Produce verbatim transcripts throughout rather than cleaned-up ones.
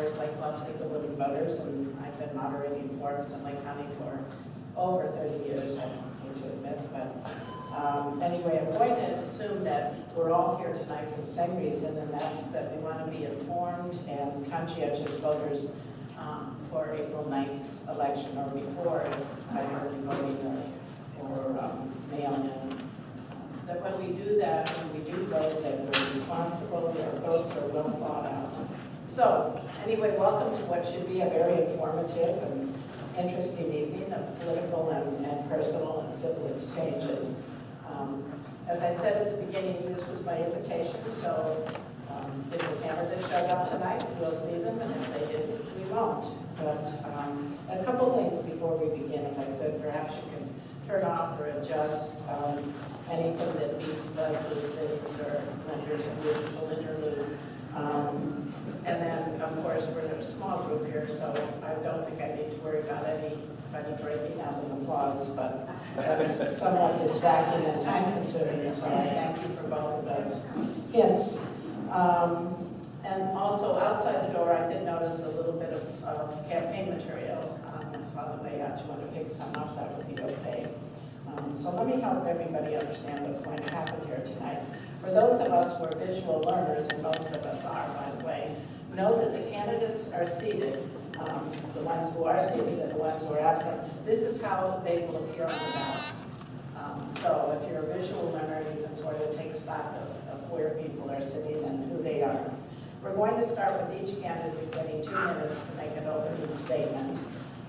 course, Lake Bluff League Voters, and I've been moderating forums in Lake County for over thirty years, I hate to admit, but um, anyway, I'm going to assume that we're all here tonight for the same reason, and that's that we want to be informed and conscientious voters um, for April ninth's election, or before, if by early voting or, or um, mail-in. That when we do that, when we do vote, that we're responsible, that our votes are well thought out. So, anyway, welcome to what should be a very informative and interesting evening of political and, and personal and civil exchanges. Um, as I said at the beginning, this was my invitation, so um, if the candidates showed up tonight, we'll see them, and if they didn't, we won't. But um, a couple things before we begin, if I could, perhaps you can turn off or adjust um, anything that beeps, buzzes, sings, or renders a musical interlude. Um, and then, of course, we're in a small group here, so I don't think I need to worry about anybody breaking out in applause, but that's somewhat distracting and time-consuming, so I thank you for both of those hints. Um, and also, outside the door, I did notice a little bit of, of campaign material. Um, if on the way out you want to pick some up, that would be okay. Um, so let me help everybody understand what's going to happen here tonight. For those of us who are visual learners, and most of us are, by the way, know that the candidates are seated, um, the ones who are seated and the ones who are absent. This is how they will appear on the ballot. Um, so if you're a visual learner, you can sort of take stock of, of where people are sitting and who they are. We're going to start with each candidate getting two minutes to make an opening statement.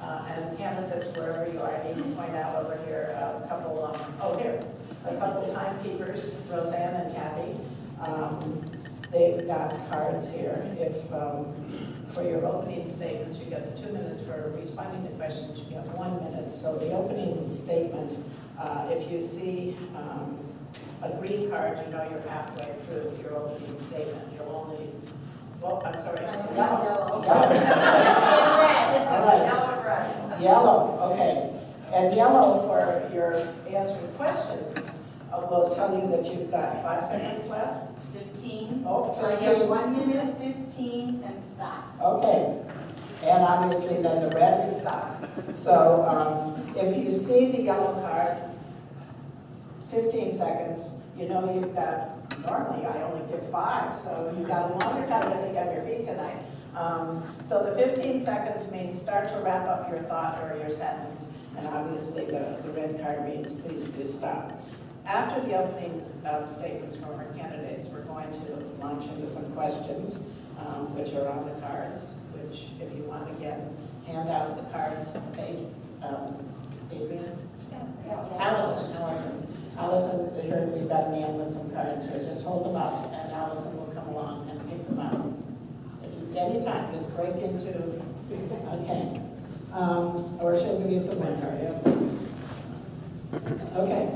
Uh, and candidates, wherever you are, I need to point out over here uh, a couple, um, oh here, a couple timekeepers, Roseanne and Kathy. Um, they've got cards here. If um, for your opening statements, you get the two minutes. For responding to questions, you get one minute. So the opening statement, uh, if you see um, a green card, you know you're halfway through your opening statement. You'll only, well, I'm sorry, it's yellow. Yellow. Yellow, okay. And yellow for your answering questions uh, will tell you that you've got five seconds left. fifteen. Oh, fifteen. So I get one minute, fifteen, and stop. Okay. And obviously then the red is stop. So um, if you see the yellow card, fifteen seconds, you know you've got, normally I only give five, so you've got a longer time to think on your feet tonight. Um, so the fifteen seconds means start to wrap up your thought or your sentence, and obviously the, the red card means please do stop. After the opening um, statements from our candidates, we're going to launch into some questions, um, which are on the cards, which if you want, again, hand out the cards. Hey, um, Adrian? Allison, Allison. Allison, here we've got a man with some cards here. Just hold them up, and Allison will come along and pick them up. Anytime, just break into, okay. Um, or she'll give you some more cards. Okay.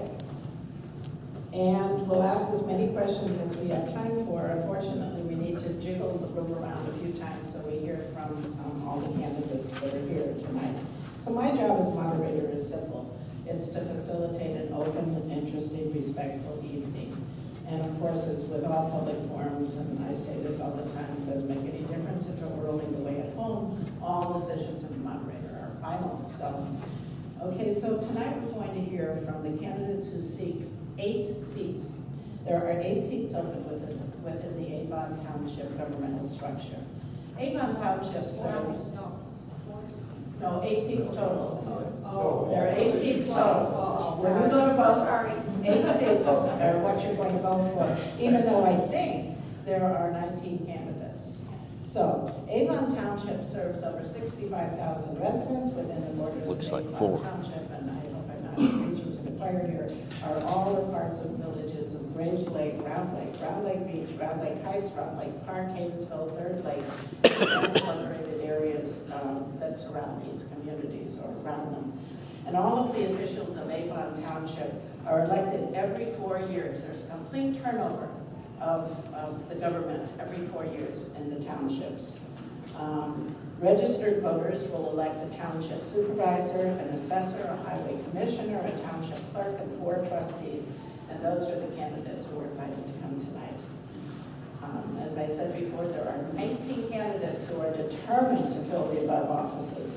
And we'll ask as many questions as we have time for. Unfortunately, we need to jiggle the room around a few times so we hear from um, all the candidates that are here tonight. So my job as moderator is simple. It's to facilitate an open, interesting, respectful evening. And of course, as with all public forums, and I say this all the time, it doesn't make any difference if it were only the way at home, all decisions of the moderator are final. So, okay, so tonight we're going to hear from the candidates who seek eight seats. There are eight seats open within, within the Avon Township governmental structure. Avon Township, sorry. No, no, eight seats total. Oh, there are eight seats total. Oh, we're going to go to both. Sorry. Eight seats are what you're going to vote for, even though I think there are nineteen candidates. So, Avon Township serves over sixty-five thousand residents within the borders Looks of Avon like four. Township, and I hope I'm not reaching to the choir here, are all the parts of villages of Grayslake, Round Lake, Round Lake Beach, Round Lake Heights, Round Lake Park, Hainesville, Third Lake, and incorporated areas um, that surround these communities or around them. And all of the officials of Avon Township are elected every four years. There's a complete turnover of, of the government every four years in the townships. Um, registered voters will elect a township supervisor, an assessor, a highway commissioner, a township clerk, and four trustees. And those are the candidates who are invited to come tonight. Um, as I said before, there are nineteen candidates who are determined to fill the above offices.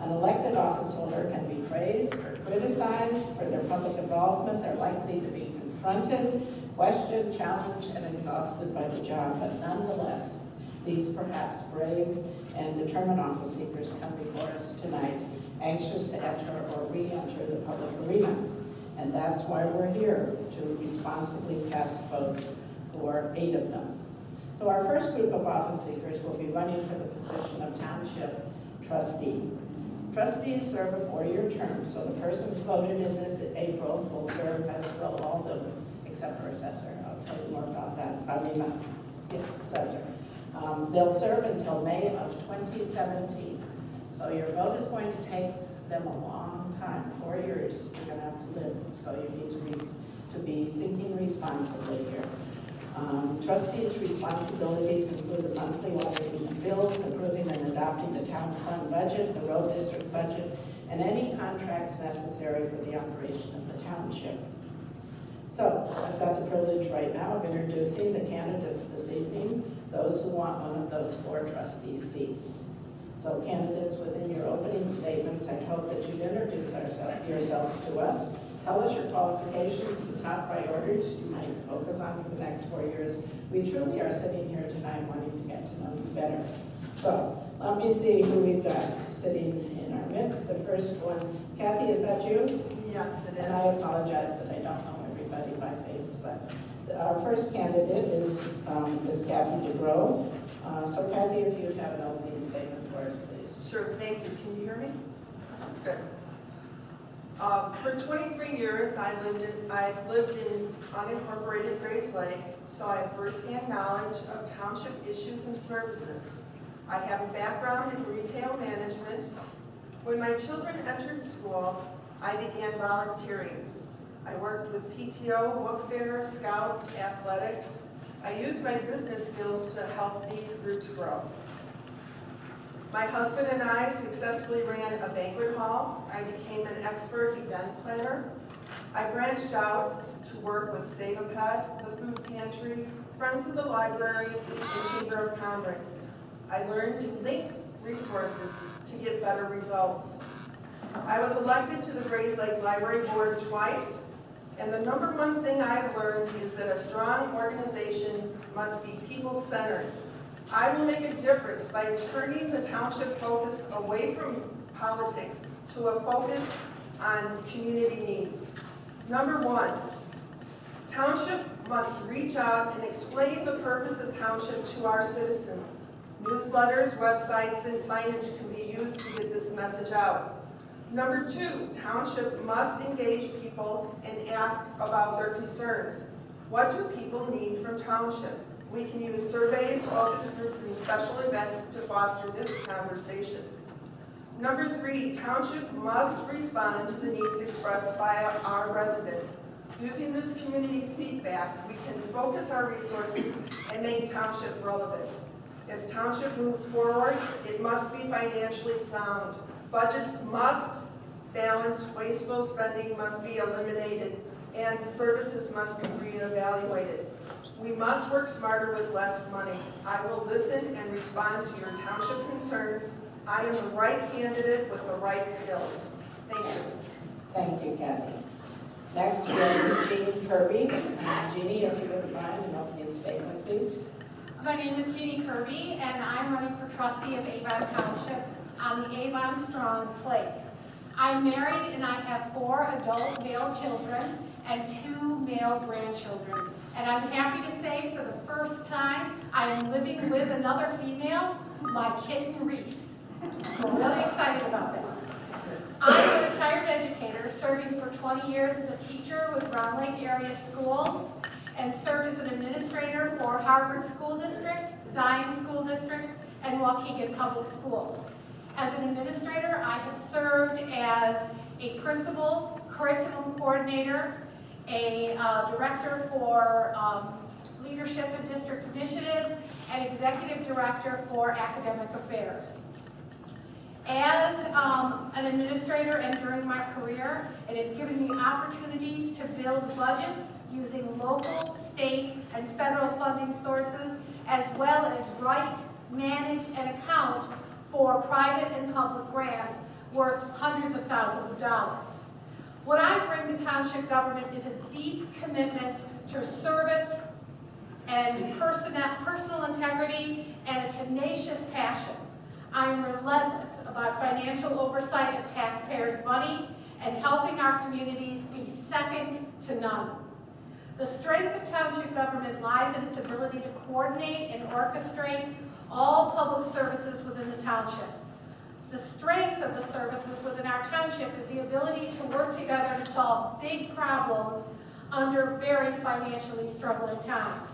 An elected office holder can be praised or criticized for their public involvement. They're likely to be confronted, questioned, challenged, and exhausted by the job, but nonetheless, these perhaps brave and determined office seekers come before us tonight, anxious to enter or re-enter the public arena. And that's why we're here, to responsibly cast votes for eight of them. So our first group of office seekers will be running for the position of Township Trustee. Trustees serve a four-year term, so the persons voted in this in April will serve as well, all of them, except for assessor. I'll tell you more about that. I mean, not its assessor. Um, they'll serve until May of twenty seventeen. So your vote is going to take them a long time, four years you're going to have to live. So you need to be, to be thinking responsibly here. Um, trustees' responsibilities include the monthly water use bills, approving and adopting the town fund budget, the road district budget, and any contracts necessary for the operation of the township. So I've got the privilege right now of introducing the candidates this evening, those who want one of those four trustee seats. So candidates, within your opening statements, I hope that you'd introduce ourselves, yourselves to us. Tell us your qualifications, the top priorities you might focus on for the next four years. We truly are sitting here tonight wanting to get to know you better. So let me see who we've got sitting in our midst. The first one, Kathy, is that you? Yes, it is. And I apologize that I don't know everybody by face, but our first candidate is um, is Kathy DeGrow. Uh, so Kathy, if you have an opening statement for us, please. Sure, thank you. Can you hear me? Good. Uh, for twenty-three years, I lived in, I've lived in unincorporated Grayslake, so I have firsthand knowledge of township issues and services. I have a background in retail management. When my children entered school, I began volunteering. I worked with P T O, book fair, scouts, athletics. I used my business skills to help these groups grow. My husband and I successfully ran a banquet hall. I became an expert event planner. I branched out to work with Save a Pet, the Food Pantry, Friends of the Library, and Chamber of Commerce. I learned to link resources to get better results. I was elected to the Grayslake Library Board twice, and the number one thing I've learned is that a strong organization must be people-centered. I will make a difference by turning the township focus away from politics to a focus on community needs. Number one, township must reach out and explain the purpose of township to our citizens. Newsletters, websites, and signage can be used to get this message out. Number two, township must engage people and ask about their concerns. What do people need from township? We can use surveys, focus groups, and special events to foster this conversation. Number three, township must respond to the needs expressed by our residents. Using this community feedback, we can focus our resources and make township relevant. As township moves forward, it must be financially sound. Budgets must balance, wasteful spending must be eliminated, and services must be reevaluated. We must work smarter with less money. I will listen and respond to your township concerns. I am the right candidate with the right skills. Thank you. Thank you, Kathy. Next is Jeannie Kirby. Jeannie, if you wouldn't mind, an opening statement, please. My name is Jeannie Kirby, and I'm running for trustee of Avon Township on the Avon Strong slate. I'm married, and I have four adult male children and two male grandchildren. And I'm happy to say, for the first time, I am living with another female, my kitten Reese. I'm really excited about that. I'm a retired educator, serving for twenty years as a teacher with Round Lake Area Schools, and served as an administrator for Harvard School District, Zion School District, and Waukegan Public Schools. As an administrator, I have served as a principal, curriculum coordinator, a uh, director for um, leadership and district initiatives, and executive director for academic affairs. As um, an administrator and during my career, it has given me opportunities to build budgets using local, state, and federal funding sources, as well as write, manage, and account for private and public grants worth hundreds of thousands of dollars. What I bring to township government is a deep commitment to service and personal integrity and a tenacious passion. I am relentless about financial oversight of taxpayers' money and helping our communities be second to none. The strength of township government lies in its ability to coordinate and orchestrate all public services within the township. The strength of the services within our township is the ability to work together to solve big problems under very financially struggling times.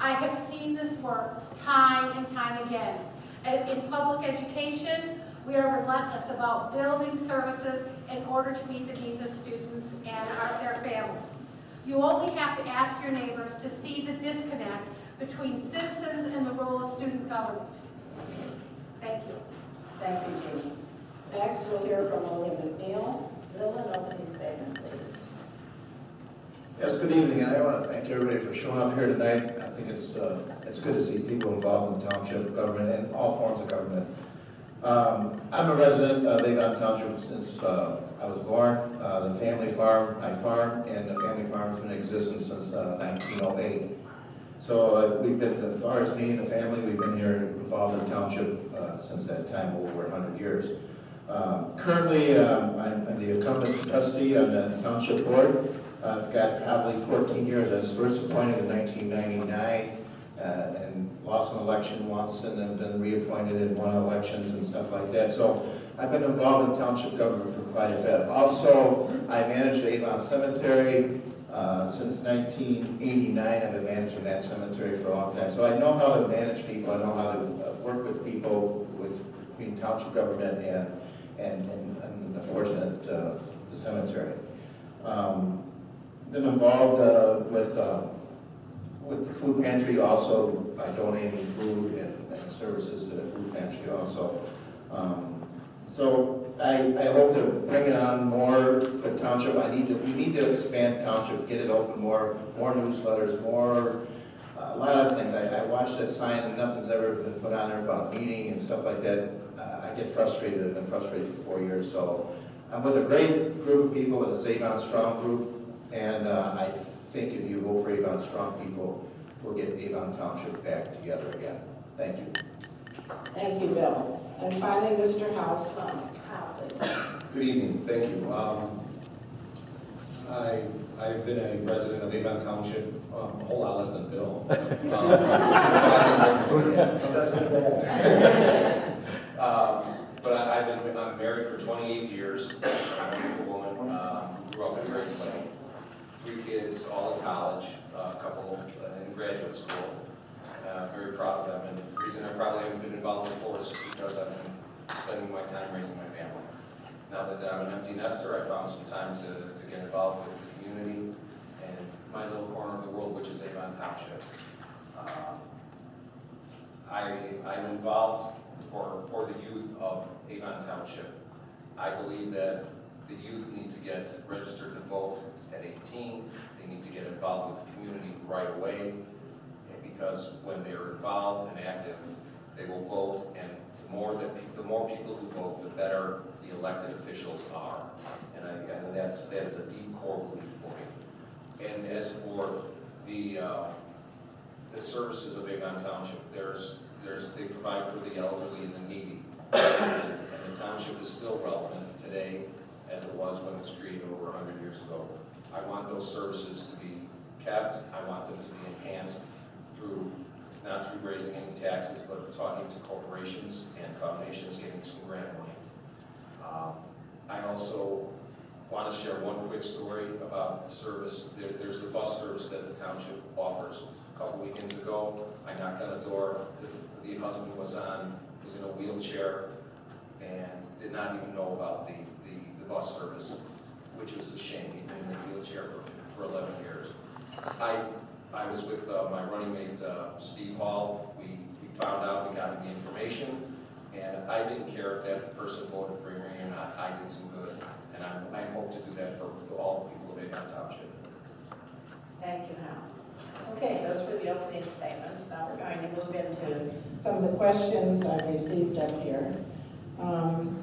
I have seen this work time and time again. In public education, we are relentless about building services in order to meet the needs of students and their families. You only have to ask your neighbors to see the disconnect between citizens and the role of student government. Thank you. Thank you, Jeannie. Next, we'll hear from William McNeil. William, open his statement, please. Yes, good evening, and I want to thank everybody for showing up here tonight. I think it's uh, it's good to see people involved in the township government and all forms of government. Um, I'm a resident of Avon Township since uh, I was born. Uh, the family farm, I farm, and the family farm has been in existence since uh, nineteen oh eight. So uh, we've been, as far as me and the family, we've been here involved in the township uh, since that time, over one hundred years. Um, currently, um, I'm, I'm the incumbent trustee on the township board. I've got probably fourteen years. I was first appointed in nineteen ninety-nine uh, and lost an election once, and then been reappointed in one elections and stuff like that. So I've been involved in township government for quite a bit. Also, I managed Avon Cemetery uh, since nineteen eighty-nine. I've been managing that cemetery for a long time. So I know how to manage people. I know how to uh, work with people with between township government and and, and, and the fortunate uh, the cemetery. Um, Been involved uh, with uh, with the food pantry also by donating food and, and services to the food pantry also. Um, so I, I hope to bring it on more for township. I need to we need to expand township, get it open more, more newsletters, more uh, a lot of things. I, I watched that sign and nothing's ever been put on there about meeting and stuff like that. Uh, I get frustrated. I've been frustrated for four years. So I'm with a great group of people, the Avon Strong group. And uh, I think if you vote for Avon Strong, people will get Avon Township back together again. Thank you. Thank you, Bill. And finally, Mister House. Good evening. Thank you. Um, I, I've been a resident of Avon Township um, a whole lot less than Bill. That's my bad. But I, I've been I'm married for twenty-eight years. I'm a beautiful woman. Uh, grew up in Grayslake. Three kids, all in college, uh, a couple uh, in graduate school. Uh, very proud of them, and the reason I probably haven't been involved before is because I've been spending my time raising my family. Now that, that I'm an empty nester, I found some time to, to get involved with the community and my little corner of the world, which is Avon Township. Um, I, I'm involved for, for the youth of Avon Township. I believe that the youth need to get registered to vote at eighteen, they need to get involved with the community right away, and because when they're involved and active, they will vote, and the more that the more people who vote, the better the elected officials are. And I, I mean, that's that is a deep core belief for me. And as for the uh, the services of Avon Township, there's there's they provide for the elderly and the needy, and, and the township is still relevant today as it was when it was created over one hundred years ago. I want those services to be kept. I want them to be enhanced through, not through raising any taxes, but talking to corporations and foundations, getting some grant money. Um, I also want to share one quick story about the service. There, there's the bus service that the township offers. A couple weekends ago, I knocked on the door. The, the husband was on, was in a wheelchair and did not even know about the, the, the bus service, which was a shame. He'd been in the wheelchair for, for eleven years. I I was with uh, my running mate, uh, Steve Hall. We, we found out, we got him the information, and I didn't care if that person voted for me or not. I did some good, and I, I hope to do that for all the people of Avon Township. Thank you, Hal. Okay, those were the opening statements. Now we're going to move into some of the questions I've received up here. Um,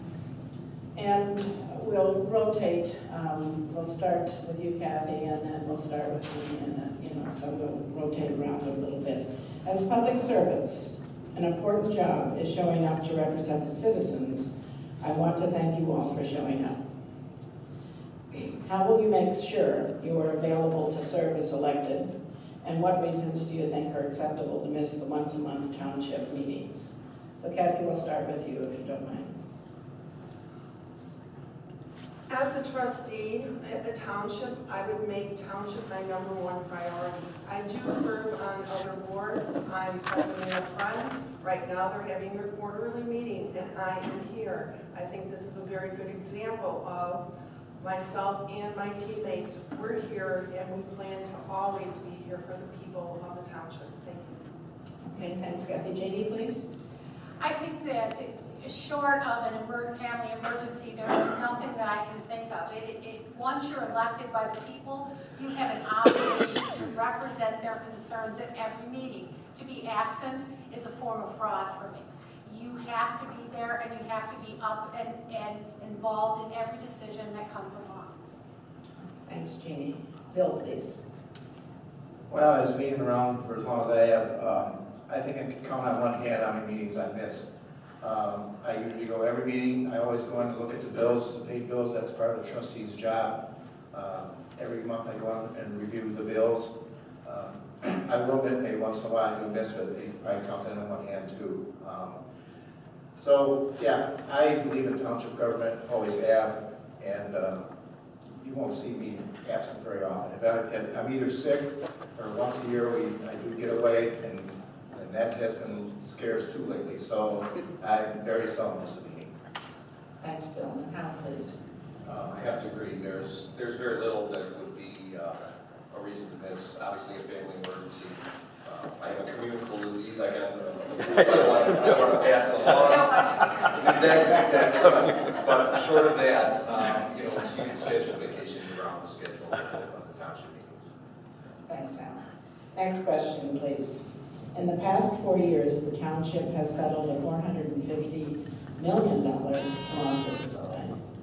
and we'll rotate. Um, we'll start with you, Kathy, and then we'll start with me, and then, you know, so we'll rotate around a little bit. As public servants, an important job is showing up to represent the citizens. I want to thank you all for showing up. How will you make sure you are available to serve as elected? And what reasons do you think are acceptable to miss the once a month township meetings? So Kathy, we'll start with you if you don't mind. As a trustee at the township, I would make township my number one priority. I do serve on other boards. I'm president of Friends. Right now they're having their quarterly meeting and I am here. I think this is a very good example of myself and my teammates. We're here and we plan to always be here for the people of the township. Thank you. Okay, thanks Kathy. Janie, please. I think that short of an emergent family emergency, there is nothing that I can think of. It, it, once you're elected by the people, you have an obligation to represent their concerns at every meeting. To be absent is a form of fraud for me. You have to be there and you have to be up and, and involved in every decision that comes along. Thanks, Jeannie. Bill, please. Well, as being around for as long as I have, um, I think I could count on one hand how many meetings I missed. Um, I usually go every meeting. I always go in to look at the bills, the paid bills. That's part of the trustee's job. Um, every month I go in and review the bills. Um, I will admit maybe once in a while I do miss, but I count that on one hand too. Um, so yeah, I believe in township government, always have, and um, you won't see me absent very often. If, I, if I'm either sick or once a year we, I do get away, and and that has been scarce too lately, so I'm very seldom miss a meeting. Thanks, Bill. Hal, please. Um, I have to agree. There's there's very little that would be uh, a reason to miss. Obviously, a family emergency. Uh, I have a communicable disease. I got the, the flu. I want to pass it along. That's exactly right. But short of that, um, you know, you can schedule vacations around the schedule of the township meetings. Thanks, Hal. Next question, please. In the past four years, the township has settled a four hundred fifty million dollar lawsuit.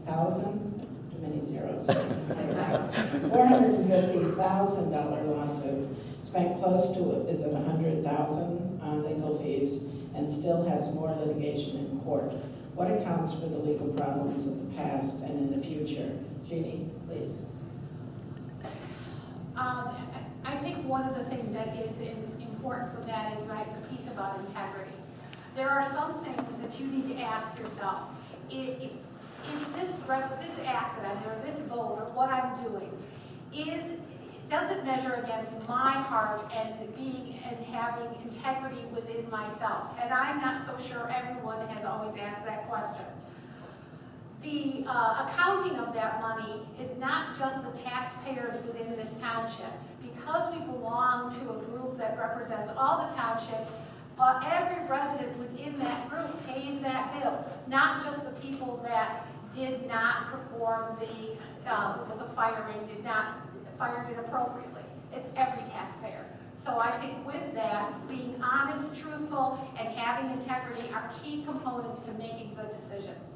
Thousand? Too many zeros. four hundred fifty thousand dollar lawsuit spent close to, is it one hundred thousand dollars on legal fees and still has more litigation in court. What accounts for the legal problems of the past and in the future? Jeannie, please. Um, I think one of the things that is in important for that is my piece about integrity. There are some things that you need to ask yourself. It, it, is this, this act that I'm doing, this vote, or what I'm doing, is, does it measure against my heart and being and having integrity within myself? And I'm not so sure everyone has always asked that question. The uh, accounting of that money is not just the taxpayers within this township. Because we belong to a group that represents all the townships, uh, every resident within that group pays that bill, not just the people that did not perform the, uh, was a firing, did not, fired inappropriately. It's every taxpayer. So I think with that, being honest, truthful, and having integrity are key components to making good decisions.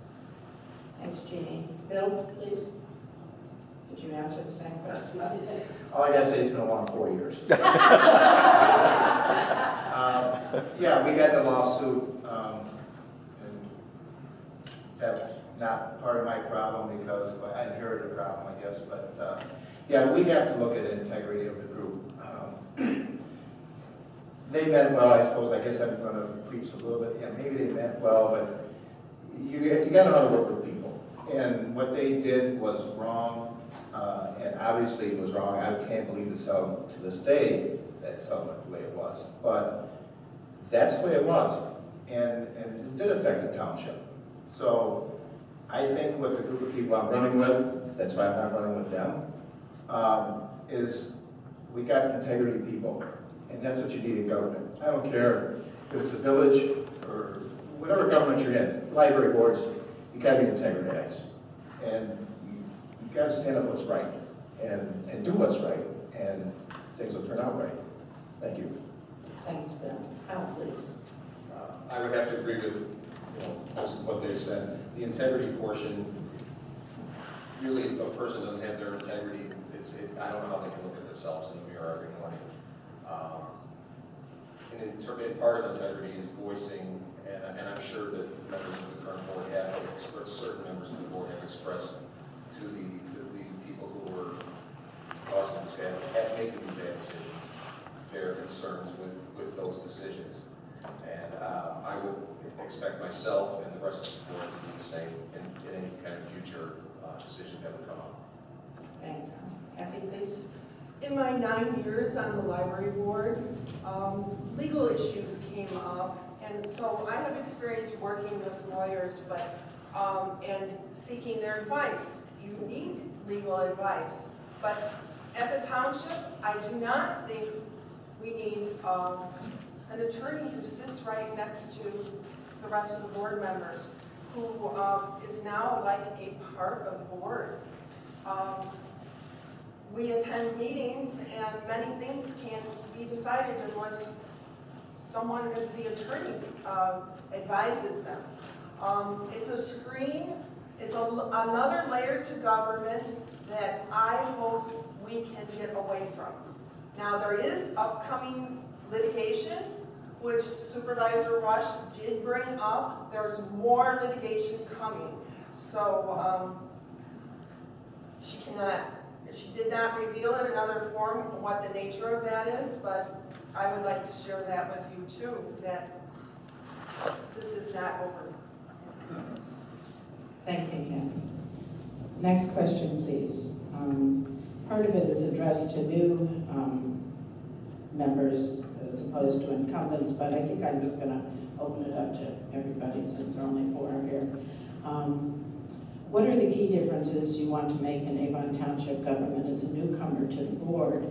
Thanks, Jeannie. Bill, please. Did you answer the same question? All I gotta say, it's been a long four years. um, yeah, we had the lawsuit, um, and that's not part of my problem because I inherited a problem, I guess. But uh, yeah, we have to look at the integrity of the group. Um, they meant well, I suppose. I guess I'm going to preach a little bit. Yeah, maybe they meant well, but you you got to know how to work with people, and what they did was wrong. Uh, and obviously it was wrong. I can't believe the settlement to this day that settlement the way it was. But that's the way it was. And, and it did affect the township. So I think with the group of people I'm running with, that's why I'm not running with them, um, is we got integrity people. And that's what you need in government. I don't care if it's a village or whatever government you're in, library boards, you got to be integritized. And you, you got to stand up what's right and, and do what's right, and things will turn out right. Thank you. Thanks, Bill. Al, please. Uh, I would have to agree with you know, most of what they said. The integrity portion, really, if a person doesn't have their integrity, it's, it, I don't know how they can look at themselves in the mirror every morning. Um, and in, in part of integrity is voicing, and, and I'm sure that members of the current board have expressed, certain members of the board have expressed to the, to the people who were causing this bad, have making these bad decisions, their concerns with, with those decisions. And uh, I would expect myself and the rest of the board to be the same in, in any kind of future uh, decisions that would come up. Thanks. Kathy, please. In my nine years on the library board, um, legal issues came up, and so I have experience working with lawyers, but um, and seeking their advice. You need legal advice, but at the township, I do not think we need um, an attorney who sits right next to the rest of the board members, who um, is now like a part of the board. Um, We attend meetings, and many things can't be decided unless someone, the attorney, uh, advises them. Um, it's a screen, it's a, another layer to government that I hope we can get away from. Now, there is upcoming litigation, which Supervisor Rush did bring up. There's more litigation coming, so um, she cannot. She did not reveal in another form what the nature of that is, but I would like to share that with you too, that this is not over. Thank you, Kathy. Next question, please. Um, part of it is addressed to new um, members as opposed to incumbents, but I think I'm just going to open it up to everybody since there are only four here. Um, What are the key differences you want to make in Avon Township government as a newcomer to the board?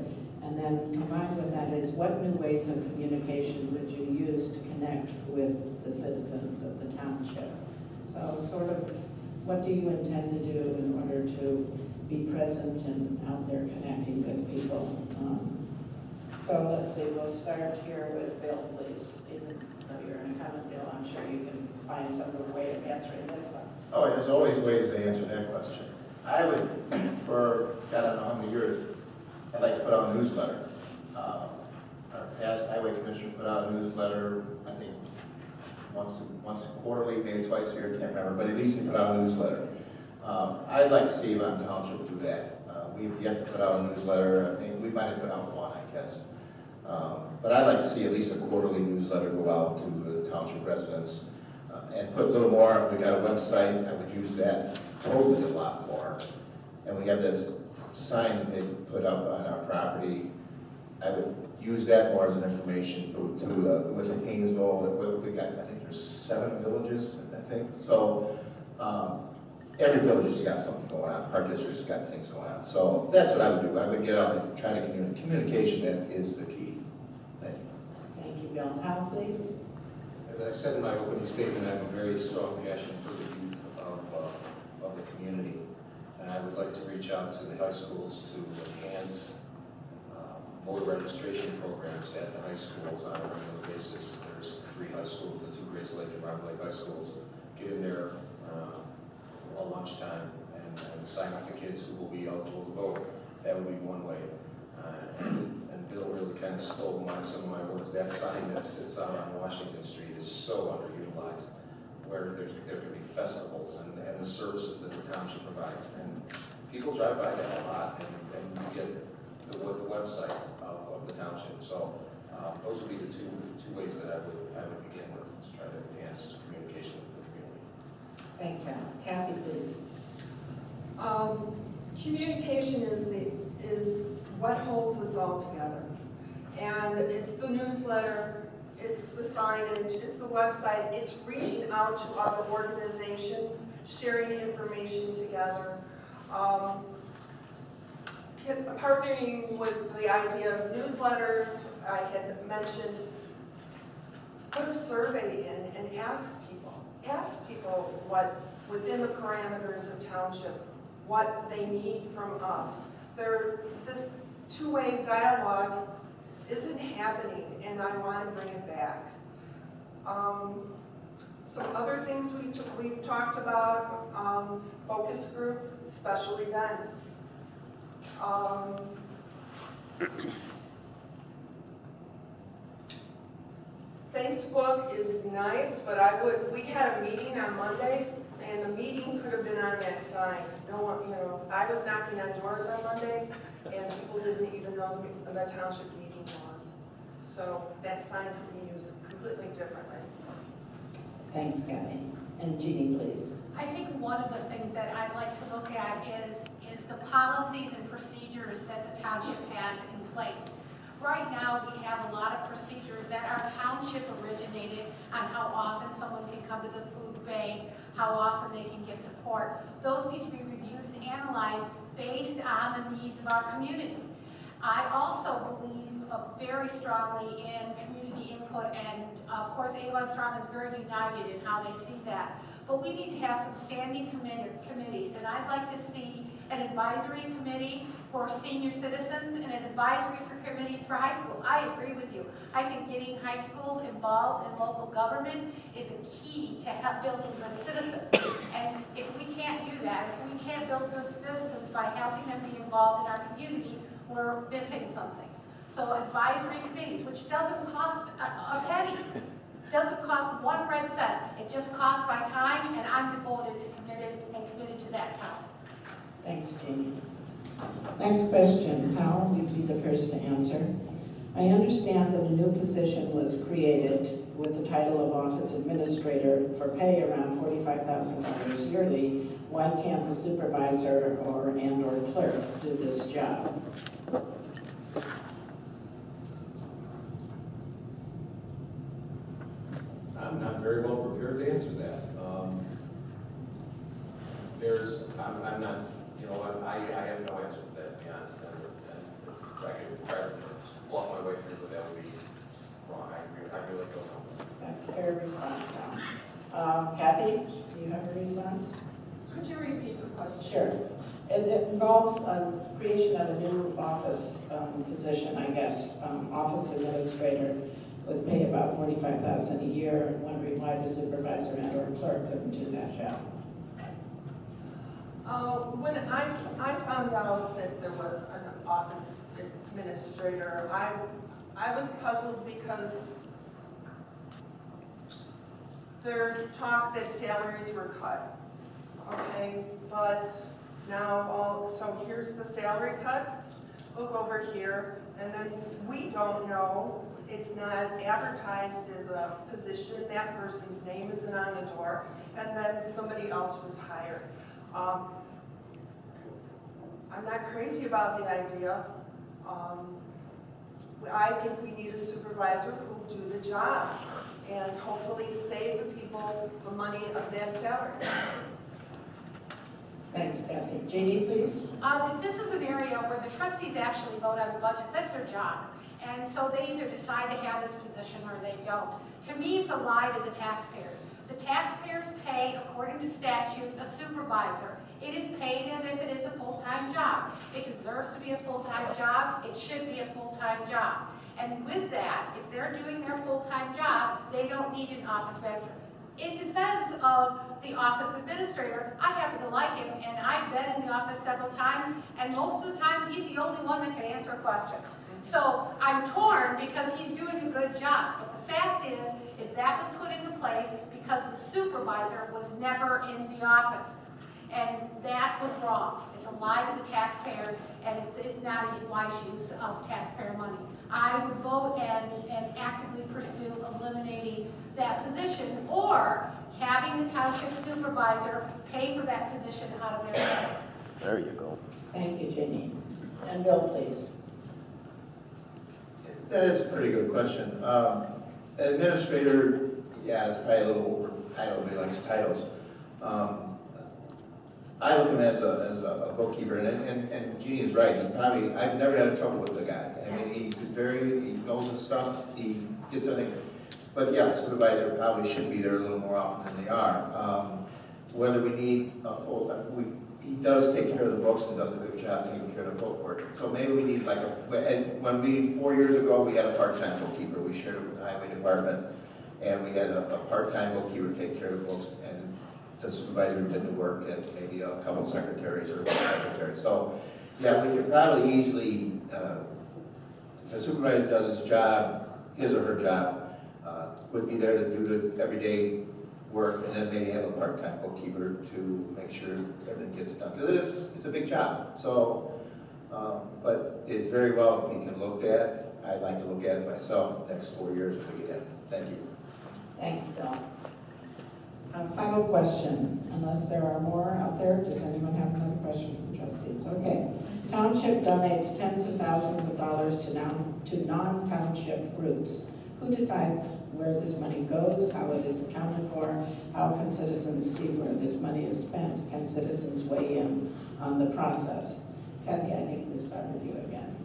And then combined with that is what new ways of communication would you use to connect with the citizens of the township? So sort of what do you intend to do in order to be present and out there connecting with people? Um, so let's see, we'll start here with Bill, please. Even though you're in a common Bill, I'm sure you can find some other way of answering this one. Oh, there's always ways to answer that question. I would, for God, I don't know how many years, I'd like to put out a newsletter. Um, our past highway commissioner put out a newsletter, I think, once once quarterly, maybe twice a year, I can't remember, but at least he put out a newsletter. Um, I'd like to see Avon Township do that. Uh, we've yet to put out a newsletter. I mean, we might have put out one, I guess. Um, but I'd like to see at least a quarterly newsletter go out to the township residents. And put a little more, we got a website, I would use that totally a lot more. And we have this sign that they put up on our property. I would use that more as an information booth too, uh, within Hainesville. We got, I think there's seven villages, I think. So um, every village has got something going on. Our district's got things going on. So that's what I would do. I would get out and try to communicate. Communication that is the key. Thank you. Thank you, Bill. How, please? As I said in my opening statement, I have a very strong passion for the youth of, uh, of the community, and I would like to reach out to the high schools to enhance uh, board registration programs at the high schools on a regular basis. There's three high schools, the two Grayslake and Round Lake High Schools, get in there uh, at lunchtime and, and sign up the kids who will be eligible to vote. That would be one way. Uh, Bill really kind of stole my, some of my words. That sign that sits out on Washington Street is so underutilized, where there's, there could be festivals and, and the services that the township provides. And people drive by that a lot and, and get the, the website of, of the township. So uh, those would be the two, two ways that I would, I would begin with to try to enhance communication with the community. Thanks, Al. Kathy, please. Um, communication is the, is what holds us all together. And it's the newsletter, it's the signage, it's the website, it's reaching out to other organizations, sharing information together, um, partnering with the idea of newsletters. I had mentioned, put a survey in and ask people. what, within the parameters of township, what they need from us. There, this two-way dialogue isn't happening, and I want to bring it back. Um, some other things we t we've talked about, um, focus groups, special events. Um, Facebook is nice, but I would, we had a meeting on Monday, and the meeting could have been on that sign. No one, you know, I was knocking on doors on Monday, and people didn't even know the, the township meeting was. So that sign could be used completely differently. Thanks, Kathy. And Jeannie, please. I think one of the things that I'd like to look at is, is the policies and procedures that the township has in place. Right now, we have a lot of procedures that our township originated on how often someone can come to the food bank, how often they can get support. Those need to be reviewed and analyzed based on the needs of our community. I also believe uh, very strongly in community input, and of course, Avon Strong is very united in how they see that. But we need to have some standing committees, and I'd like to see an advisory committee for senior citizens and an advisory for committees for high school. I agree with you. I think getting high schools involved in local government is a key to have building good citizens. And if we can't do that, if we can't build good citizens by having them be involved in our community, we're missing something. So advisory committees, which doesn't cost a, a penny, doesn't cost one red cent. It just costs my time, and I'm devoted to committed and committed to that time. Thanks, Jamie. Next question, Hal, you'd be the first to answer. I understand that a new position was created with the title of office administrator for pay around forty-five thousand dollars yearly. Why can't the supervisor or and or clerk do this job? I'm not very well prepared to answer that. Um, there's, I'm, I'm not, you know, I, I have no answer for that, to be honest. And if I could try to bluff my way through, but that would be wrong. I, I really don't know. That's a fair response, Al. Um, Kathy, do you have a response? Could you repeat the question? Sure. It, it involves um, creation of a new office um, position, I guess, um, office administrator with pay about forty-five thousand dollars a year, and wondering why the supervisor and or clerk couldn't do that job. Uh, when I, I found out that there was an office administrator, I, I was puzzled because there's talk that salaries were cut, okay? But now, all, so here's the salary cuts, look over here, and then we don't know, it's not advertised as a position, that person's name isn't on the door, and then somebody else was hired. Um, I'm not crazy about the idea. Um, I think we need a supervisor who will do the job and hopefully save the people the money of that salary. Thanks, Kathy. Jeannie, please. Um, this is an area where the trustees actually vote on the budgets. That's their job. And so they either decide to have this position or they don't. To me, it's a lie to the taxpayers. The taxpayers pay, according to statute, a supervisor. It is paid as if it is a full-time job. It deserves to be a full-time job. It should be a full-time job. And with that, if they're doing their full-time job, they don't need an office manager. In defense of the office administrator, I happen to like him, and I've been in the office several times, and most of the time, he's the only one that can answer a question. So I'm torn because he's doing a good job. But the fact is, is that was put into place because the supervisor was never in the office. And that was wrong. It's a lie to the taxpayers, and it is not a wise use of taxpayer money. I would vote and, and actively pursue eliminating that position or having the township supervisor pay for that position out of their salary. There you go. Thank you, Jeannie. And Bill, please. That is a pretty good question. Um, an administrator, yeah, it's probably a little over-titled. Nobody likes titles. Um, I look at him as a, as a, a bookkeeper, and, and, and Jeannie is right. He probably, I've never had trouble with the guy. I mean, he's very, he knows his stuff. He gets everything. But yeah, the supervisor probably should be there a little more often than they are. Um, whether we need a full, we, he does take care of the books and does a good job taking care of the bookwork. So maybe we need like a, and when we, four years ago, we had a part-time bookkeeper. We shared it with the highway department, and we had a, a part-time bookkeeper take care of the books, and the supervisor did the work, and maybe a couple secretaries or secretaries. So, yeah, we could probably easily, uh, if a supervisor does his job, his or her job, uh, would be there to do the everyday work, and then maybe have a part-time bookkeeper to make sure everything gets done. It is, it's a big job. So, um, but it's very well being looked at. I'd like to look at it myself the next four years if we get it. Thank you. Thanks, Bill. Um, final question, unless there are more out there. Does anyone have another question for the trustees? Okay. Township donates tens of thousands of dollars to non, to non-township groups. Who decides where this money goes, how it is accounted for, how can citizens see where this money is spent? Can citizens weigh in on the process? Kathy, I think we'll start with you again.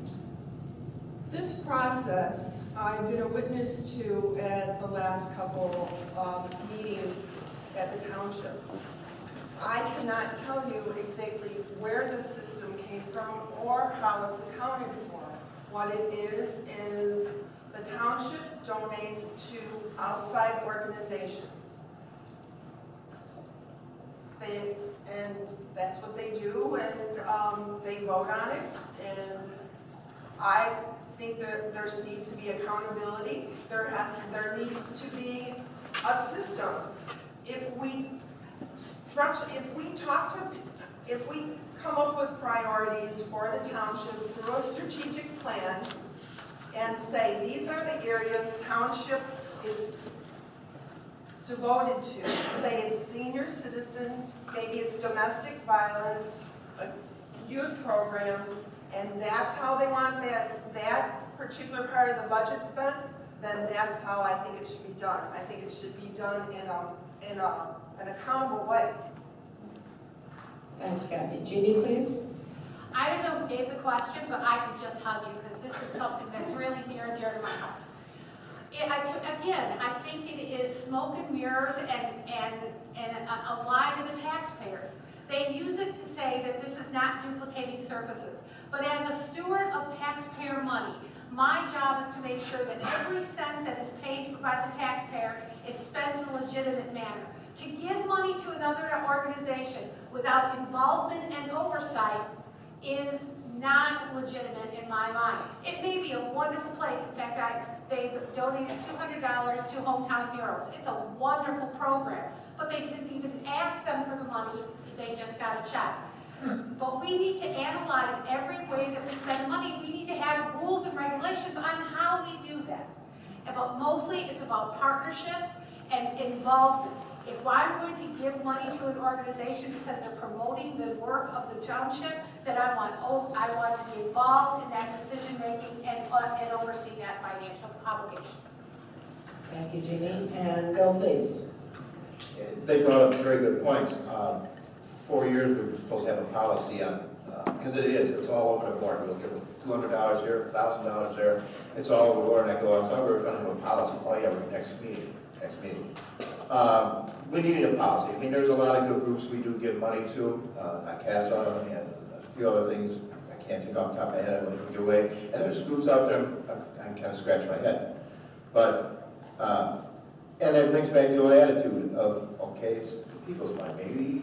This process, I've been a witness to at the last couple of meetings at the township. I cannot tell you exactly where the system came from or how it's accounted for. What it is is the township donates to outside organizations. They, and that's what they do, and um, they vote on it. And I think that there needs to be accountability. There, there needs to be a system. If we structure, if we talk to, if we come up with priorities for the township through a strategic plan, and say these are the areas township is devoted to. Say it's senior citizens, maybe it's domestic violence, uh, youth programs, and that's how they want that that particular part of the budget spent. Then that's how I think it should be done. I think it should be done in a in a an accountable way. Thanks, Kathy. Jeannie, please. I don't know who gave the question, but I could just hug you because this is something that's really near and dear to my heart. It, I again, I think it is smoke and mirrors and, and, and a, a lie to the taxpayers. They use it to say that this is not duplicating services. But as a steward of taxpayer money, my job is to make sure that every cent that is paid by the taxpayer is spent in a legitimate manner. To give money to another organization without involvement and oversight is not legitimate in my mind. It may be a wonderful place. In fact, I, they've donated two hundred dollars to Hometown Heroes. It's a wonderful program, but they didn't even ask them for the money. They just got a check. But we need to analyze every way that we spend money. We need to have rules and regulations on how we do that. But mostly it's about partnerships and involvement. If I'm going to give money to an organization because they're promoting the work of the township, then I want oh, I want to be involved in that decision making and uh, and oversee that financial obligation. Thank you, Jeannie. And Bill, please. They brought up very good points. Um, for four years we were supposed to have a policy on because uh, it is it's all over the board. We'll give two hundred dollars here, thousand dollars there. It's all over the board. And I go, I thought we were going to have a policy. Oh yeah, we're next meeting. Next meeting. Um, we need a policy. I mean, there's a lot of good groups we do give money to, uh, ICASA and a few other things I can't think off the top of my head, I wouldn't give away. And there's groups out there, I, I kind of scratch my head. But, um, and it brings back the old attitude of, okay, it's the people's money. Maybe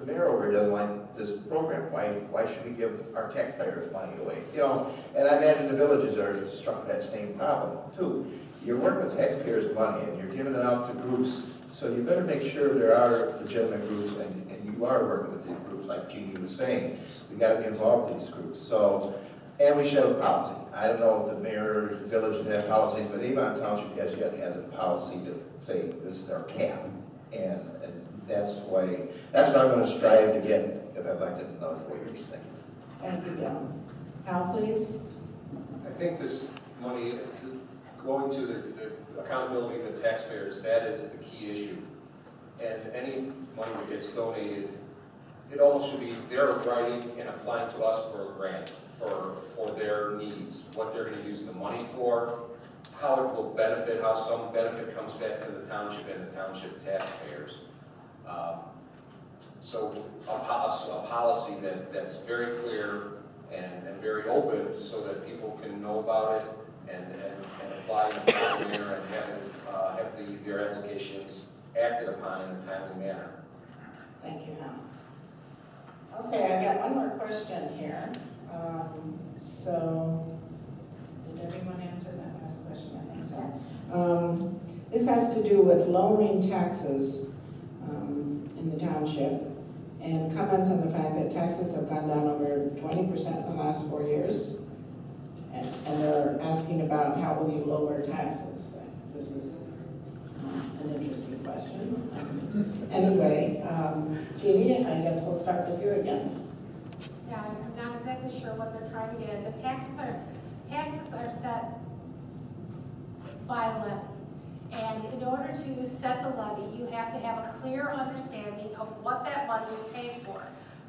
the mayor over here doesn't like this program. Why, why should we give our taxpayers money away? You know, and I imagine the villages are struck with that same problem, too. You're working with taxpayers' money, and you're giving it out to groups, so you better make sure there are legitimate groups, and, and you are working with these groups, like Jeannie was saying. We've got to be involved with these groups. So, and we should have a policy. I don't know if the mayor, the village have policies, but Avon Township has yet to have a policy to say this is our cap, and, and that's why, that's what I'm going to strive to get if I'm elected in another four years. Thank you. Thank you, Bill. Al, please. I think this money, going to the, the accountability of the taxpayers, that is the key issue. And any money that gets donated, it almost should be their writing and applying to us for a grant, for, for their needs, what they're going to use the money for, how it will benefit, how some benefit comes back to the township and the township taxpayers. Um, so a, a policy that, that's very clear and, and very open so that people can know about it and, and, and apply to the year and have, it, uh, have the, their applications acted upon in a timely manner. Thank you, Hal. Okay, I got one more question here. Um, so, did everyone answer that last question? I think so. Um, this has to do with lowering taxes um, in the township and comments on the fact that taxes have gone down over twenty percent in the last four years. And, and they're asking about how will you lower taxes. This is an interesting question. Um, anyway, um, Jeannie, I guess we'll start with you again. Yeah, I'm not exactly sure what they're trying to get at. The taxes are taxes are set by levy, and in order to set the levy, you have to have a clear understanding of what that money is paid for.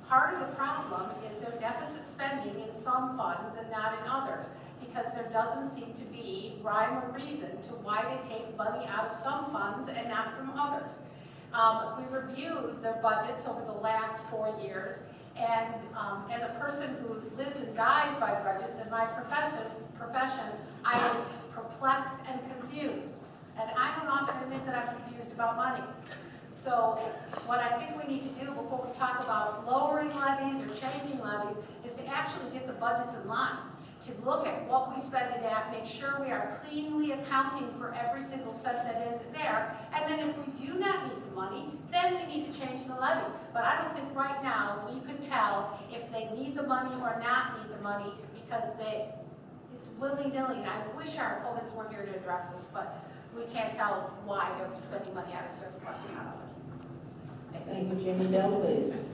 Part of the problem is their deficit spending in some funds and not in others, because there doesn't seem to be rhyme or reason to why they take money out of some funds and not from others. Um, we reviewed the budgets over the last four years, and um, as a person who lives and dies by budgets in my profession, profession, I was perplexed and confused. And I don't often admit that I'm confused about money. So what I think we need to do before we talk about lowering levies or changing levies is to actually get the budgets in line, to look at what we spend it at, make sure we are cleanly accounting for every single cent that is there, and then if we do not need the money, then we need to change the levy. But I don't think right now we could tell if they need the money or not need the money, because they, it's willy-nilly, and I wish our opponents were here to address this, but we can't tell why they're spending money out of surplus and not others. Thanks. Thank you, Jimmy Bell, please.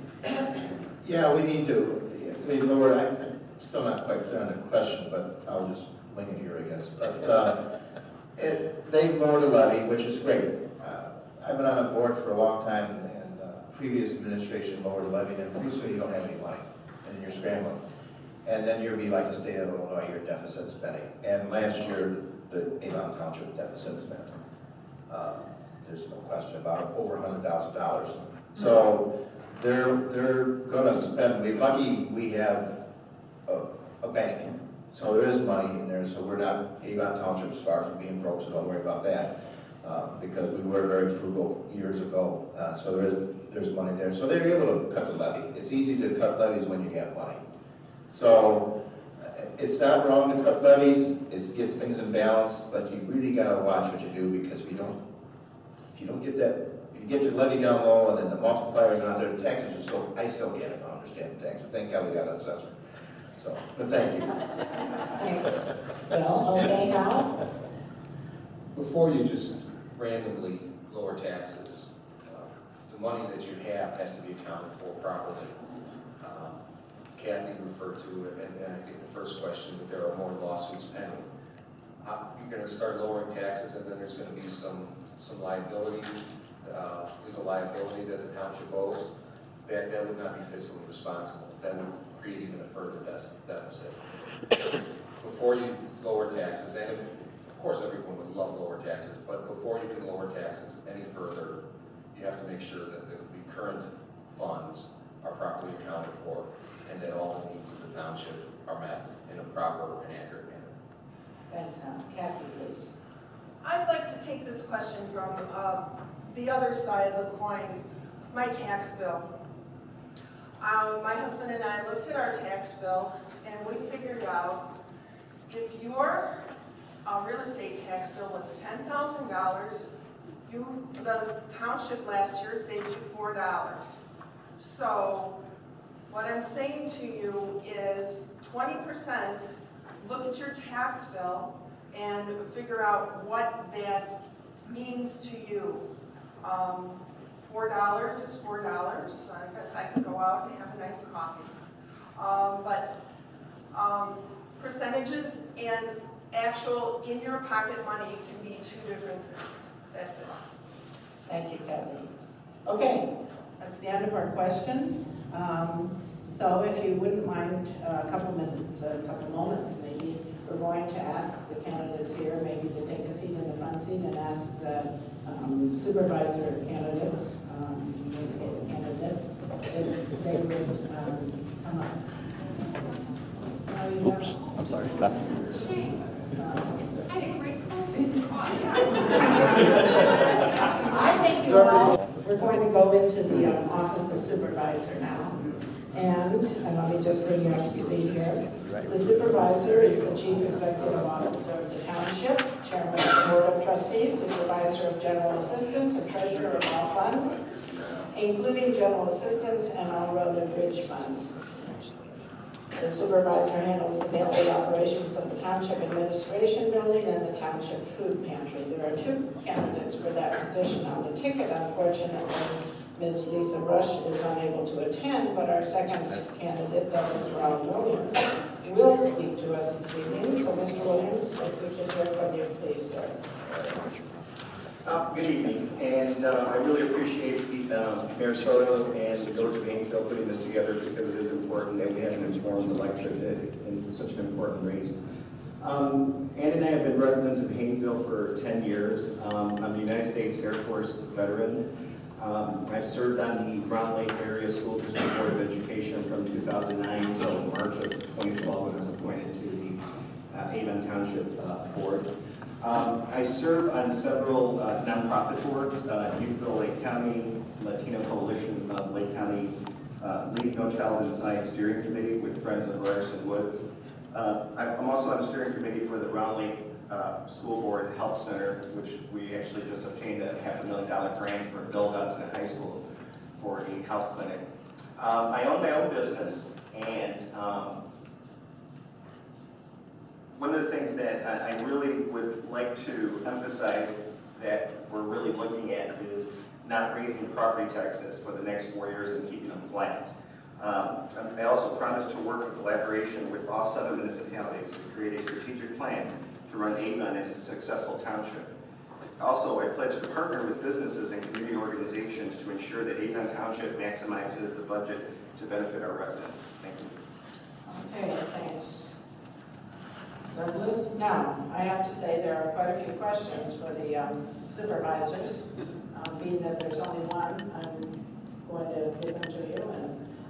Yeah, we need to, we lower, I, still not quite clear on the question, but I'll just wing it here, I guess. But uh, it, they've lowered a levy, which is great. Uh, I've been on the board for a long time, and, and uh, previous administration lowered a levy, and pretty soon you don't have any money, and then you're scrambling. And then you'll be like the state of Illinois, your deficit spending. And last year, the Avon Township deficit spent, uh, there's no question about it, over one hundred thousand dollars. So they're, they're going to spend, we're lucky we have A, a bank. So there is money in there, so we're not, Avon Township's far from being broke, so don't worry about that, um, because we were very frugal years ago, uh, so there is, there's money there. So they're able to cut the levy. It's easy to cut levies when you have money. So it's not wrong to cut levies, it's, it gets things in balance, but you really got to watch what you do, because if you don't, if you don't get that, if you get your levy down low and then the multipliers are not there, the taxes are so, I still get it, I understand the taxes. Thank God we got an assessor. So, but thank you. Thanks. Well, okay, Hal? Before you just randomly lower taxes, uh, the money that you have has to be accounted for properly. Um, Kathy referred to it, and, and I think the first question, that there are more lawsuits pending. Uh, you're going to start lowering taxes, and then there's going to be some, some liability, uh, legal liability that the township owes. That, that would not be fiscally responsible. That would create even a further deficit. Before you lower taxes, and if, of course everyone would love lower taxes, but before you can lower taxes any further, you have to make sure that the, the current funds are properly accounted for and that all the needs of the township are met in a proper and accurate manner. Thanks, Hal. Kathy, please. I'd like to take this question from uh, the other side of the coin, my tax bill. Um, my husband and I looked at our tax bill, and we figured out if your uh, real estate tax bill was ten thousand dollars, you the township last year saved you four dollars. So, what I'm saying to you is twenty percent. Look at your tax bill and figure out what that means to you. Um, Four dollars is four dollars. So I guess I can go out and have a nice coffee. Um, but um, percentages and actual in your pocket money can be two different things. That's it. Thank you, Kathy. Okay, that's the end of our questions. Um, so if you wouldn't mind uh, a couple minutes, a couple moments maybe, we're going to ask the candidates here maybe to take a seat in the front seat and ask the um, supervisor candidates, um, in this case a candidate, if they would um, come up. Uh, Oops, I'm sorry. That's a shame. Um, I had a great closing. I think you all, we're going to go into the um, Office of Supervisor now. And, and let me just bring you up to speed here. The supervisor is the chief executive officer of the township, chairman of the board of trustees, supervisor of general assistance, and treasurer of all funds, including general assistance and all road and bridge funds. The supervisor handles the daily operations of the township administration building and the township food pantry. There are two candidates for that position on the ticket, unfortunately. Miz Lisa Rush is unable to attend, but our second candidate, Douglas Rob Williams, will speak to us this evening. So, Mister Williams, if we could hear from you, please, sir. Uh, good evening, and uh, I really appreciate the, uh, Mayor Soto and the Village of Hainesville putting this together, because it is important that we have an informed electorate in such an important race. Um, Ann and I have been residents of Hainesville for ten years. Um, I'm a United States Air Force veteran. Um, I served on the Brown Lake Area School District Board of Education from two thousand nine until March of twenty twelve, when I was appointed to the uh, Avon Township uh, Board. Um, I serve on several uh, nonprofit boards, uh, Youthville Lake County, Latino Coalition of Lake County, uh, Lead No Child Inside Steering Committee with Friends of Harrison Woods. Uh, I'm also on the steering committee for the Round Lake Uh, School Board Health Center, which we actually just obtained a half a million dollar grant for a build out to the high school for a health clinic. Um, I own my own business, and um, one of the things that I, I really would like to emphasize that we're really looking at is not raising property taxes for the next four years and keeping them flat. Um, I also promised to work in collaboration with all seven municipalities to create a strategic plan to run Avon as a successful township. Also, I pledge to partner with businesses and community organizations to ensure that Avon Township maximizes the budget to benefit our residents. Thank you. Okay, thanks, Douglas. Now, I have to say there are quite a few questions for the um, supervisors. Um, being that there's only one, I'm going to give them to you. And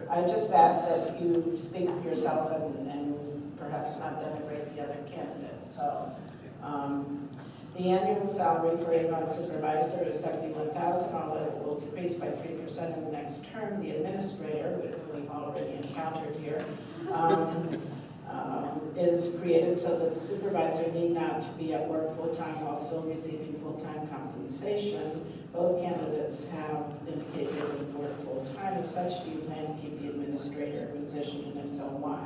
I just ask that you speak for yourself and, and perhaps not denigrate the other candidates. So, um, the annual salary for Avon supervisor is seventy-one thousand dollars, although it will decrease by three percent in the next term. The administrator, which we've already encountered here, um, um, is created so that the supervisor need not be at work full-time while still receiving full-time compensation. Both candidates have indicated they would work full-time. As such, do you plan to keep the administrator position, and if so, why?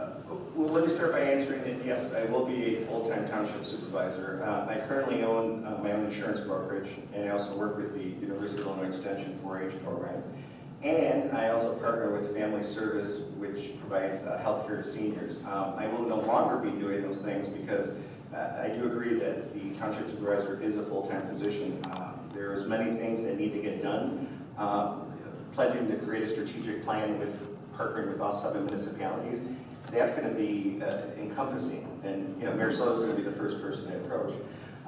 Uh, well, let me start by answering that yes, I will be a full-time township supervisor. Uh, I currently own uh, my own insurance brokerage, and I also work with the University of Illinois Extension four H program. And I also partner with Family Service, which provides uh, health care to seniors. Um, I will no longer be doing those things because uh, I do agree that the township supervisor is a full-time position. Uh, there's many things that need to get done. Uh, pledging to create a strategic plan with partnering with all seven municipalities, that's going to be uh, encompassing, and you know, Mayor Soto is going to be the first person I approach.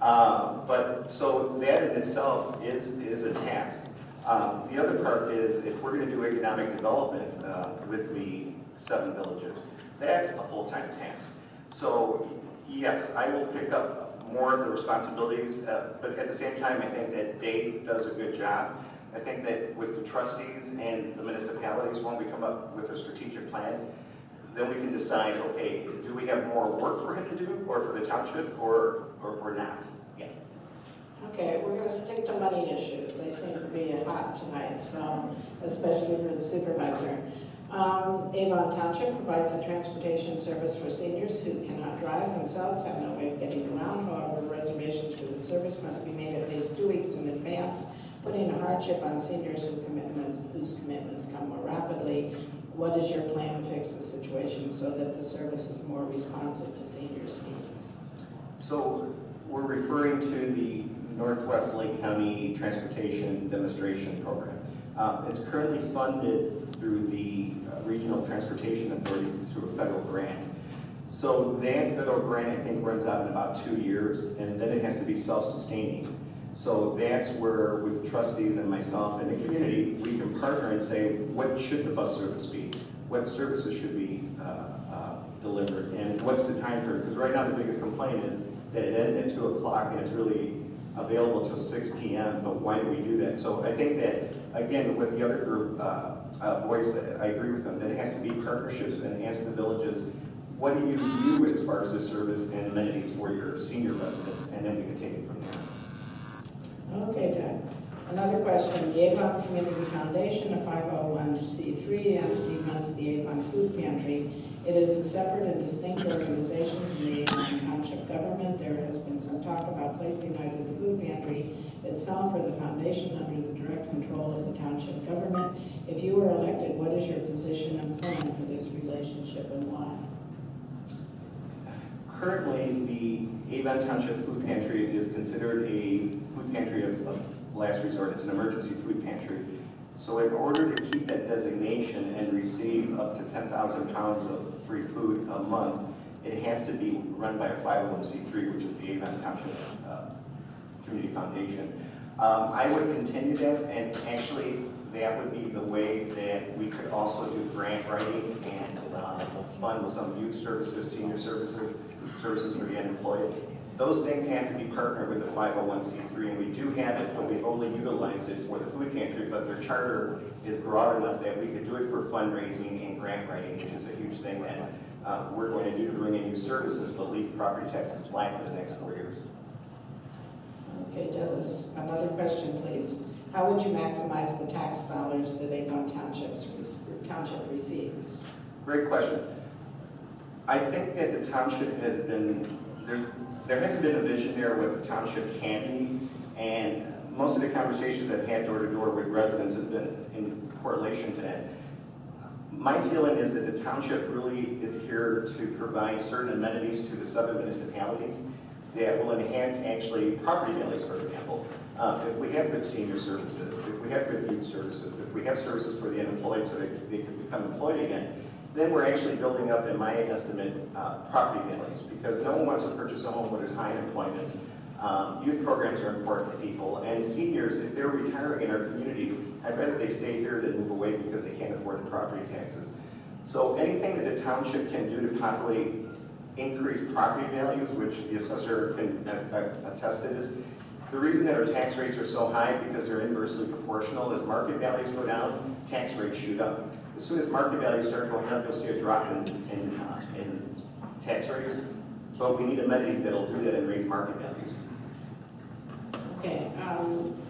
Uh, but so that in itself is is a task. Um, the other part is if we're going to do economic development uh, with the seven villages, that's a full-time task. So yes, I will pick up more of the responsibilities, uh, but at the same time, I think that Dave does a good job. I think that with the trustees and the municipalities, when we come up with a strategic plan, then we can decide, okay, do we have more work for him to do, or for the township, or, or, or not? Yeah. Okay, we're gonna stick to money issues. They seem to be hot tonight, so, especially for the supervisor. Um, Avon Township provides a transportation service for seniors who cannot drive themselves, have no way of getting around. However, reservations for the service must be made at least two weeks in advance, putting a hardship on seniors who commitments, whose commitments come more rapidly. What is your plan to fix the situation so that the service is more responsive to seniors' needs? So we're referring to the Northwest Lake County Transportation Demonstration Program. Uh, it's currently funded through the uh, Regional Transportation Authority through a federal grant. So that federal grant, I think, runs out in about two years, and then it has to be self-sustaining. So that's where, with trustees and myself and the community, we can partner and say, what should the bus service be? What services should be uh, uh, delivered? And what's the time frame? Because right now the biggest complaint is that it ends at two o'clock and it's really available till six p m, but why do we do that? So I think that, again, with the other group, uh, uh, voice, I agree with them, that it has to be partnerships and ask the villages, what do you do as far as the service and amenities for your senior residents? And then we can take it from there. Okay, Doug. Another question. The Avon Community Foundation, a five oh one c three entity, runs the Avon Food Pantry. It is a separate and distinct organization from the Avon Township government. There has been some talk about placing either the food pantry itself or the foundation under the direct control of the township government. If you were elected, what is your position and plan for this relationship and why? Currently, the Avon Township Food Pantry is considered a food pantry of, of last resort. It's an emergency food pantry. So in order to keep that designation and receive up to ten thousand pounds of free food a month, it has to be run by a five oh one c three, which is the Avon Township uh, Community Foundation. Um, I would continue that, and actually that would be the way that we could also do grant writing and uh, fund some youth services, senior services, services for the unemployed. Those things have to be partnered with the five oh one c three, and we do have it, but we've only utilized it for the food pantry, but their charter is broad enough that we could do it for fundraising and grant writing, which is a huge thing that uh, we're going to do to bring in new services, but leave property taxes flat for the next four years. Okay, Douglas, another question, please. How would you maximize the tax dollars that Avon Township's Township receives? Great question. I think that the township has been, there, there hasn't been a vision there what the township can be, and most of the conversations I've had door to door with residents has been in correlation to that. My feeling is that the township really is here to provide certain amenities to the southern municipalities that will enhance actually property values, for example. Um, if we have good senior services, if we have good youth services, if we have services for the unemployed so that they can become employed again, then we're actually building up, in my estimate, uh, property values, because no one wants to purchase a home where there's high unemployment. Um, youth programs are important to people, and seniors, if they're retiring in our communities, I'd rather they stay here than move away because they can't afford the property taxes. So anything that the township can do to possibly increase property values, which the assessor can attest to this, the reason that our tax rates are so high, because they're inversely proportional, as market values go down, tax rates shoot up. As soon as market values start going up, you'll see a drop in, in, uh, in tax rates. But we need amenities that'll do that and raise market values. Okay. Um,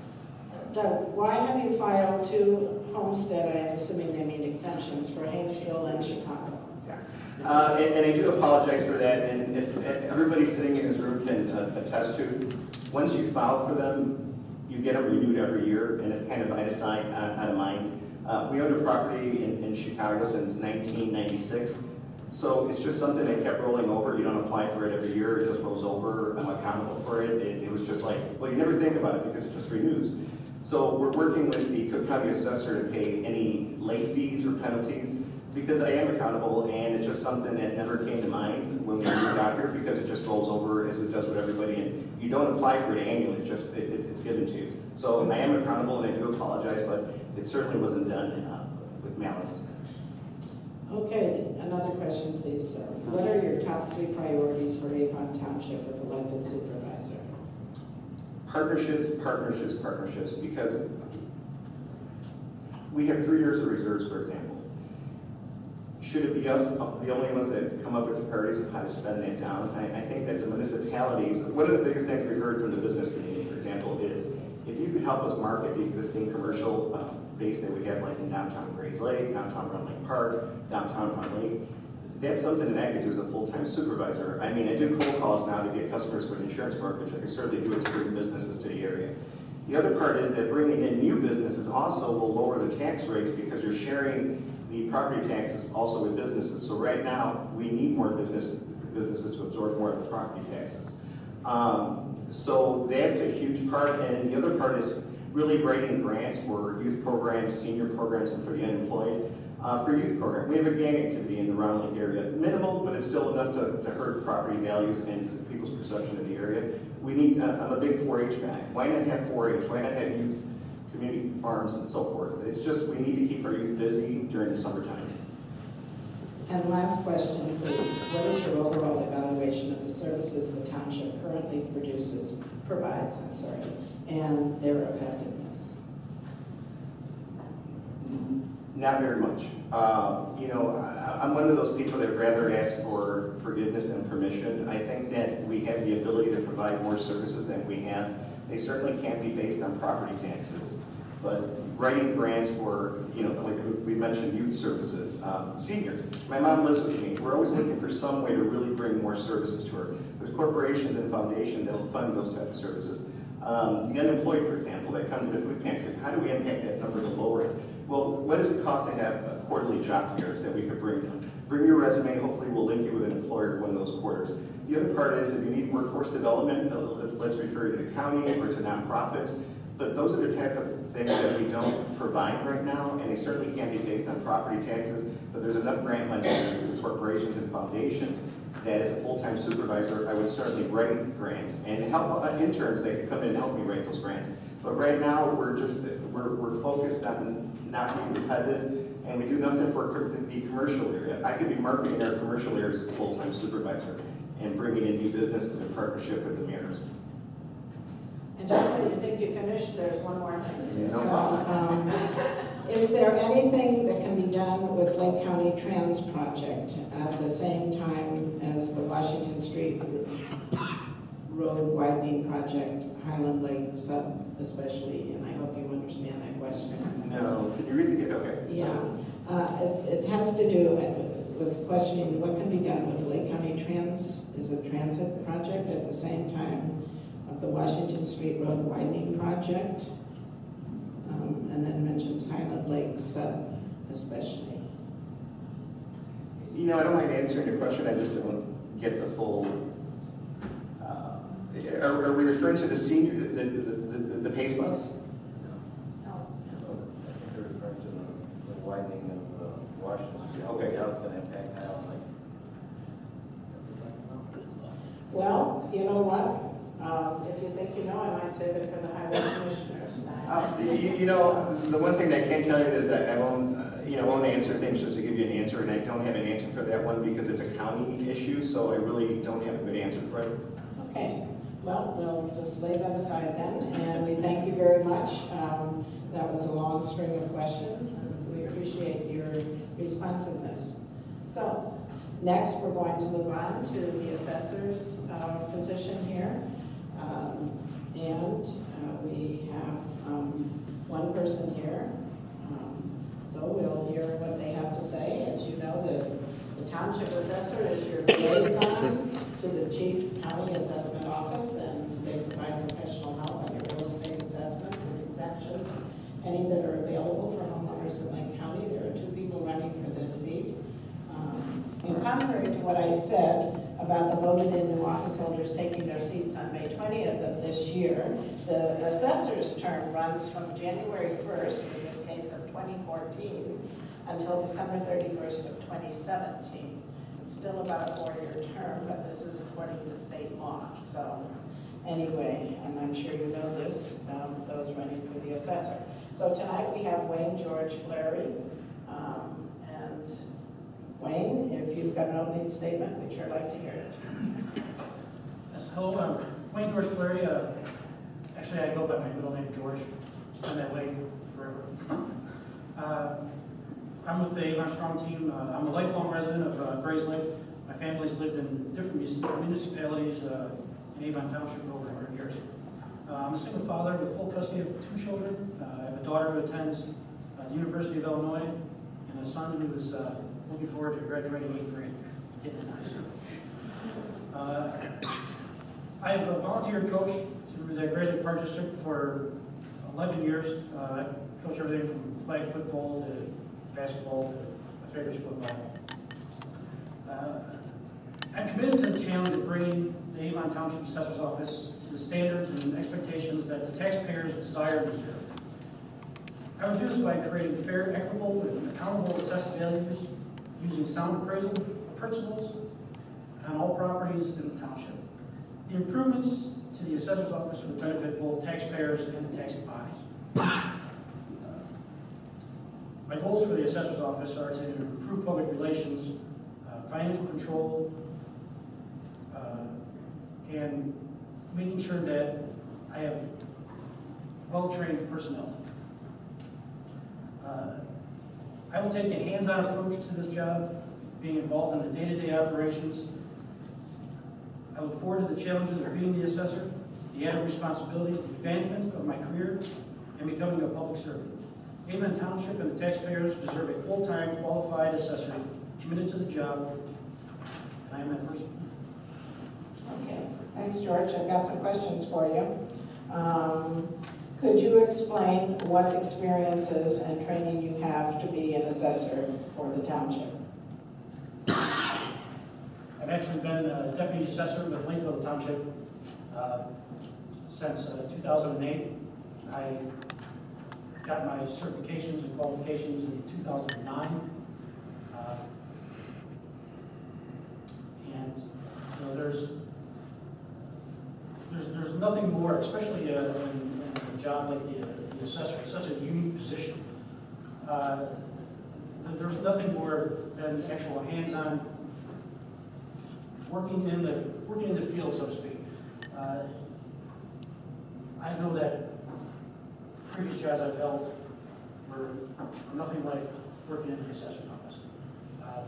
Doug, why have you filed two homestead, I'm assuming they mean exemptions, for Hainesville and Chicago? Yeah. Uh, and, and I do apologize for that. And if everybody sitting in this room can uh, attest to, once you file for them, you get them renewed every year, and it's kind of out of mind. Uh, we owned a property in, in Chicago since nineteen ninety-six, so it's just something that kept rolling over. You don't apply for it every year, it just rolls over. I'm accountable for it. It, it was just like, well, you never think about it because it just renews. So we're working with the Cook County Assessor to pay any late fees or penalties, because I am accountable, and it's just something that never came to mind when we moved out here, because it just rolls over as it does with everybody, and you don't apply for it annually, it's just, it, it's given to you. So I am accountable, and I do apologize, but it certainly wasn't done uh, with malice. Okay, another question, please, sir. What are your top three priorities for Avon Township with elected supervisor? Partnerships, partnerships, partnerships, because we have three years of reserves, for example. Should it be us, the only ones that come up with the priorities of how to spend that down? I, I think that the municipalities, one of the biggest things we've heard from the business community, for example, is if you could help us market the existing commercial uh, base that we have, like in downtown Grayslake, downtown Round Lake Park, downtown Round Lake, that's something that I could do as a full-time supervisor. I mean, I do cold calls now to get customers for an insurance brokerage. I could certainly do it to bring businesses to the area. The other part is that bringing in new businesses also will lower the tax rates, because you're sharing the property taxes also with businesses. So right now, we need more business, businesses to absorb more of the property taxes. Um, so that's a huge part. And the other part is really writing grants for youth programs, senior programs, and for the unemployed. uh, for youth program. We have a gang activity in the Round Lake area. Minimal, but it's still enough to, to hurt property values and people's perception of the area. We need, uh, I'm a big four H guy. Why not have four H? Why not have youth community farms and so forth? It's just, we need to keep our youth busy during the summertime. And last question, please. What is your overall evaluation of the services the township currently produces, provides, I'm sorry, and their effectiveness? Not very much. Uh, you know, I, I'm one of those people that would rather ask for forgiveness than permission. I think that we have the ability to provide more services than we have. They certainly can't be based on property taxes. But writing grants for, you know, like we mentioned, youth services, um, seniors. My mom lives with me. We're always looking for some way to really bring more services to her. There's corporations and foundations that will fund those type of services. Um, the unemployed, for example, that come to the food pantry, how do we impact that number to lower it? Well, what does it cost to have uh, quarterly job fairs that we could bring them? Bring your resume, hopefully we'll link you with an employer one of those quarters. The other part is if you need workforce development, let's refer you to the county or to nonprofits. But those are the type of things that we don't provide right now, and they certainly can't be based on property taxes, but there's enough grant money for corporations and foundations that as a full-time supervisor, I would certainly write grants and help interns that could come in and help me write those grants. But right now, we're just, we're, we're focused on not being repetitive, and we do nothing for the commercial area. I could be marketing our commercial areas as a full-time supervisor and bringing in new businesses in partnership with the mayors. And just when you think you finished, there's one more thing. So, um, is there anything that can be done with Lake County Trans Project at the same time as the Washington Street Road Widening Project, Highland Lake Sub especially? And I hope you understand that question. No, can you read it? Okay. Yeah. Uh, it, it has to do with questioning what can be done with the Lake County Trans, is a transit project at the same time the Washington Street Road Widening Project, um, and then mentions Highland Lake Sub, especially. You know, I don't mind answering your question, I just don't get the full, uh, are, are we referring to the senior, the, the, the, the, the Pace Bus? No. No. They're referring to the, the widening of uh, Washington Street. Okay. How it's going to impact Highland Lake. Well, you know what? Um, if you think you know, I might save it for the highway commissioners. Uh, you, you know, the one thing that I can tell you is that I won't, uh, you know, I won't answer things just to give you an answer, and I don't have an answer for that one because it's a county issue, so I really don't have a good answer for it. Okay. Well, we'll just lay that aside then, and we thank you very much. Um, that was a long string of questions, and we appreciate your responsiveness. So, next we're going to move on to the assessor's uh, position here. Um, and uh, we have um, one person here, um, so we'll hear what they have to say. As you know, the, the Township Assessor is your liaison to the Chief County Assessment Office, and they provide professional help on your real estate assessments and exemptions, any that are available for homeowners in Lake County. There are two people running for this seat. Um, and contrary to what I said about the voted-in new office holders taking their seats on May twentieth of this year, the assessor's term runs from January first, in this case of twenty fourteen, until December thirty-first of twenty seventeen. It's still about a four-year term, but this is according to state law. So anyway, and I'm sure you know this, um, those running for the assessor. So tonight we have Wayne George Fleury. Um, Wayne, if you've got an opening statement, we'd sure like to hear it. Yes, hello, I'm Wayne George Fleury. Uh, actually, I go by my middle name, George. It's been that way forever. Uh, I'm with the Avon Strong team. Uh, I'm a lifelong resident of uh, Grayslake. My family's lived in different municipalities uh, in Avon Township for over one hundred years. Uh, I'm a single father with full custody of two children. Uh, I have a daughter who attends uh, the University of Illinois and a son who is uh, looking forward to graduating eighth grade and getting in high school. Uh, I have a volunteer coach through the Grayslake Park District for eleven years. Uh, I've coached everything from flag football to basketball to figure football. Uh, I'm committed to the challenge of bringing the Avon Township Assessor's Office to the standards and expectations that the taxpayers desire to hear. I would do this by creating fair, equitable, and accountable assessed values using sound appraisal principles on all properties in the township. The improvements to the assessor's office would benefit both taxpayers and the taxing bodies. Uh, my goals for the assessor's office are to improve public relations, uh, financial control, uh, and making sure that I have well-trained personnel. Uh, I will take a hands-on approach to this job, being involved in the day-to-day operations. I look forward to the challenges of being the assessor, the added responsibilities, the advancement of my career, and becoming a public servant. Avon Township and the taxpayers deserve a full-time, qualified assessor committed to the job, and I am that person. Okay, thanks, George. I've got some questions for you. Um, could you explain what experiences and training you have to be an assessor for the township? I've actually been a deputy assessor with Lakeville Township uh, since uh, two thousand eight. I got my certifications and qualifications in two thousand nine. Uh, and you know, there's, there's there's nothing more, especially uh, in, in a job like the, the assessor. It's such a unique position. Uh, there's nothing more than actual hands-on working in the working in the field, so to speak. Uh, I know that previous jobs I've held were nothing like working in the assessor's office. Uh,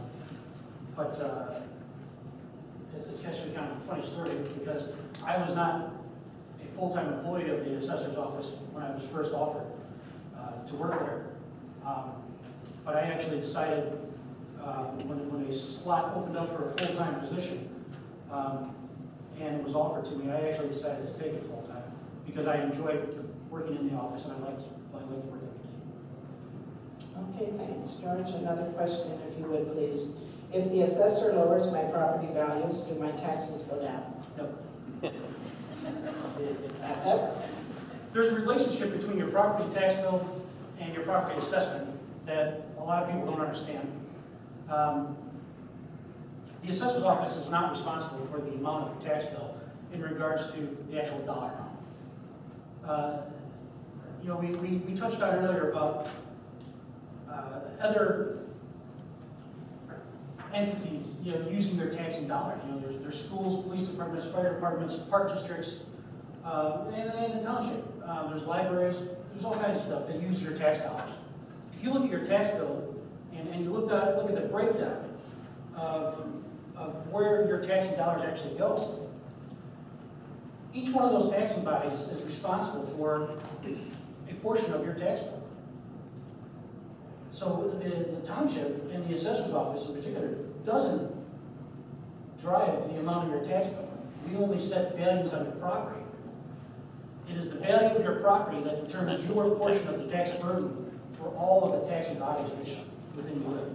but uh, it, it's actually kind of a funny story because I was not a full-time employee of the assessor's office when I was first offered uh, to work there. Um, but I actually decided uh, when, when a slot opened up for a full-time position um, and it was offered to me, I actually decided to take it full-time because I enjoyed the working in the office, and I like to, I like to work every day. Okay, thanks, George. Another question, if you would, please. If the assessor lowers my property values, do my taxes go down? No. That's it? There's a relationship between your property tax bill and your property assessment that a lot of people don't understand. Um, the assessor's office is not responsible for the amount of your tax bill in regards to the actual dollar amount. Uh, you know, we, we, we touched on earlier about uh, other entities, you know, using their taxing dollars. You know, there's, there's schools, police departments, fire departments, park districts, uh, and, and the township. Uh, there's libraries, there's all kinds of stuff that use your tax dollars. If you look at your tax bill and, and you look at, look at the breakdown of, of where your taxing dollars actually go, each one of those taxing bodies is responsible for a portion of your tax bill. So the, the township and the assessor's office in particular doesn't drive the amount of your tax bill. We only set values on your property. It is the value of your property that determines your portion of the tax burden for all of the taxing bodies which within you live.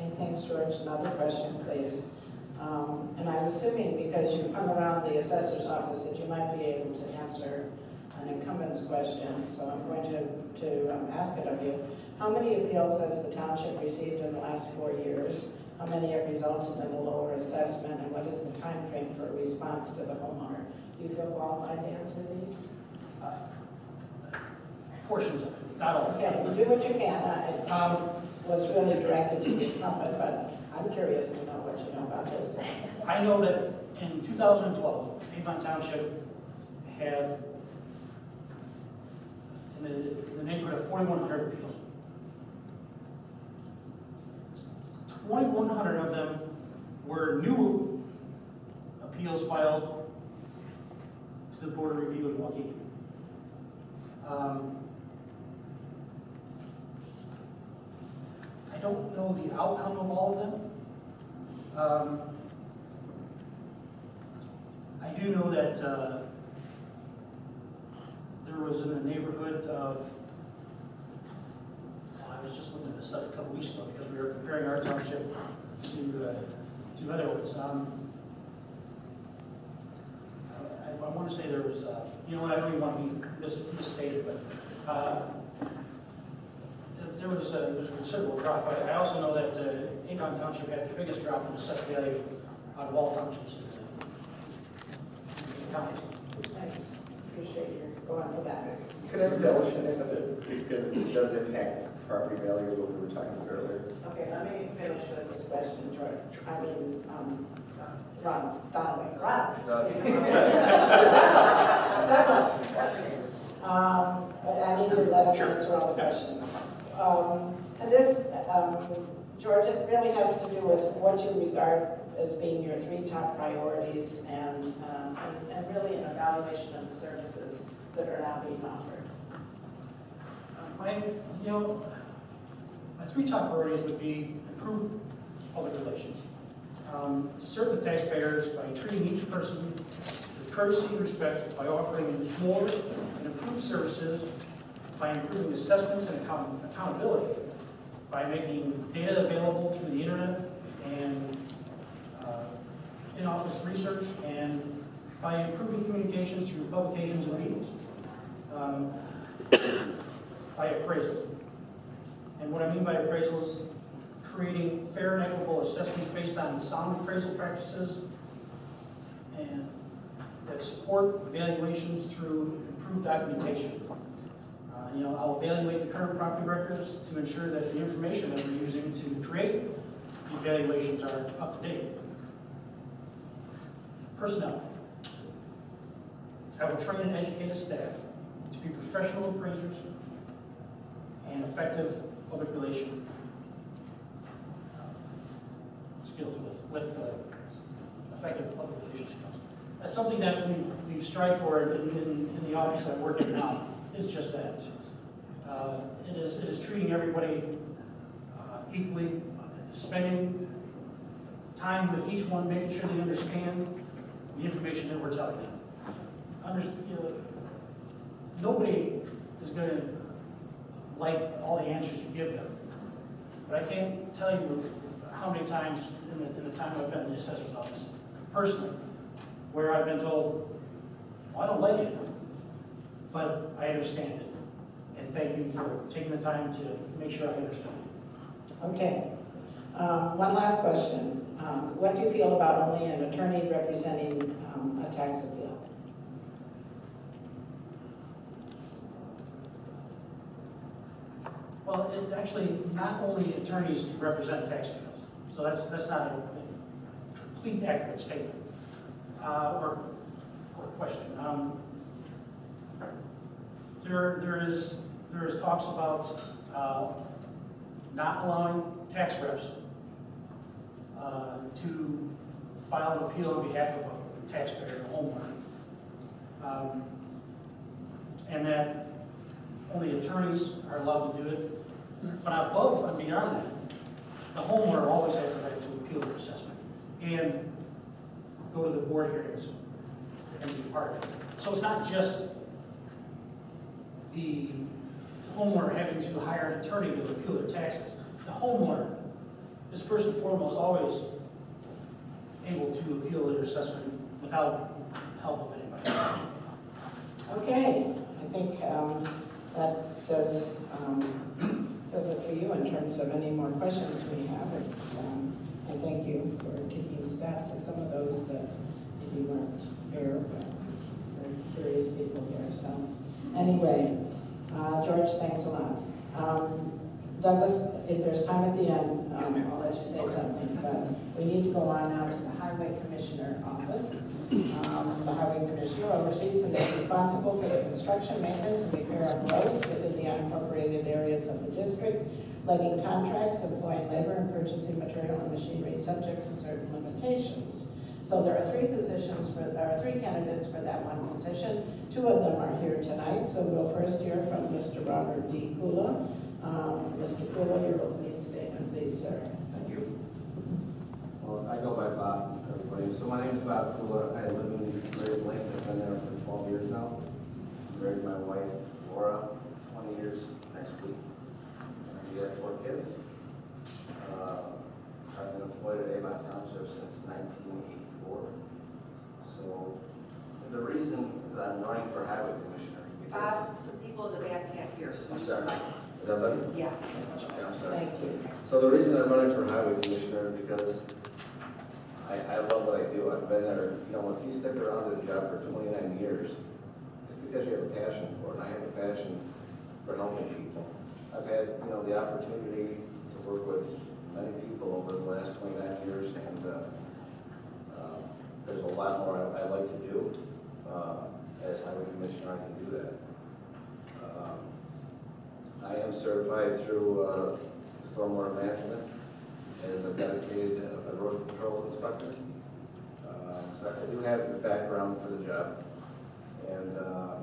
Okay, thanks, George. Another question, please. Um, and I'm assuming, because you've hung around the assessor's office, that you might be able to answer an incumbent's question, so I'm going to, to um, ask it of you. How many appeals has the township received in the last four years? How many have resulted in a lower assessment, and what is the time frame for a response to the homeowner? Do you feel qualified to answer these? Uh, portions of it, not all. Okay, well, do what you can. It um, was really directed to the incumbent, but I'm curious to know what you know about this. I know that in two thousand twelve, Avon Township had in the, in the neighborhood of forty-one hundred appeals. twenty-one hundred of them were new appeals filed to the Board of Review in Waukegan. Um, I don't know the outcome of all of them. Um, I do know that uh, there was in the neighborhood of, well, I was just looking at this stuff a couple weeks ago because we were comparing our township to, uh, to other ones. Um, I, I want to say there was uh, you know what, I don't even want to be mis misstated, but uh, there was, a, there was a considerable drop. I also know that uh, Avon Township had the biggest drop in assessed value out of all townships in the county. Thanks. Appreciate you going for that. Could I delve in a bit? Because it does impact property value, what we were talking about earlier. Okay, let me finish with this question, George. I mean, um, Ron, Donovan, Ron. Douglas, that's right. Um, but I need to let him answer all the questions. Um, and this, um, George, it really has to do with what you regard as being your three top priorities and, um, and, and really an evaluation of the services that are now being offered. Uh, my, you know, my three top priorities would be improve public relations, um, to serve the taxpayers by treating each person with courtesy and respect, by offering more and improved services, by improving assessments and account accountability, by making data available through the internet and uh, in-office research, and by improving communications through publications and meetings, um, by appraisals. And what I mean by appraisals, creating fair and equitable assessments based on sound appraisal practices and that support evaluations through improved documentation. You know, I'll evaluate the current property records to ensure that the information that we're using to create evaluations are up to date. Personnel. I will train and educate staff to be professional appraisers and effective public relation skills with, with uh, effective public relation skills. That's something that we've, we've strived for in, in, in the office that I work in now, is just that. Uh, it, is, it is treating everybody uh, equally, spending time with each one, making sure they understand the information that we're telling them. Under, you know, nobody is going to like all the answers you give them, but I can't tell you how many times in the, in the time I've been in the assessor's office, personally, where I've been told, well, I don't like it, but I understand it. And thank you for taking the time to make sure I understand it. Okay. Um, one last question. Um, what do you feel about only an attorney representing um, a tax appeal? Well, it actually, not only attorneys represent tax appeals. So that's, that's not a, a complete accurate statement uh, or, or question. Um, There, there is, there is talks about uh, not allowing tax reps uh, to file an appeal on behalf of a taxpayer or homeowner, um, and that only attorneys are allowed to do it. But above and beyond that, the homeowner always has the right to appeal their assessment and go to the board hearings and be part of it. So it's not just the homeowner having to hire an attorney to appeal their taxes. The homeowner is first and foremost always able to appeal their assessment without help of anybody. Okay, I think um, that says um, says it for you in terms of any more questions we have. It's, um, I thank you for taking steps and some of those that maybe weren't fair, but we're curious people here. So. Anyway, uh, George, thanks a lot. Um, Douglas, if there's time at the end, um, yes, I'll let you say something, but we need to go on now to the Highway Commissioner office. Um, the Highway Commissioner oversees and is responsible for the construction, maintenance, and repair of roads within the unincorporated areas of the district, letting contracts, employing labor, and purchasing material and machinery subject to certain limitations. So there are three positions for, there are three candidates for that one position. Two of them are here tonight, so we'll first hear from Mister Robert D. Kula. Um, Mister Kula, your opening statement, please, sir. Thank you. Well, I go by Bob, everybody. So my name is Bob Kula. I live in Grayslake. I've been there for twelve years now. I married my wife, Laura, twenty years next week. And we have four kids. Uh, I've been employed at Avon Township since nineteen eighty-four. So the reason I'm running for highway commissioner. Uh, some people in the back can't hear. So I'm sorry. Is that better? Yeah. Yeah, I'm sorry. Thank you. So the reason I'm running for highway commissioner is because I, I love what I do. I've been there. You know, if you stick around at a job for twenty-nine years, it's because you have a passion for it. And I have a passion for helping people. I've had, you know, the opportunity to work with many people over the last twenty-nine years, and uh, uh, there's a lot more I, I like to do. Uh, as highway commissioner, I can do that. Um, I am certified through uh, stormwater management as a dedicated uh, road control inspector. Uh, so I do have the background for the job, and uh,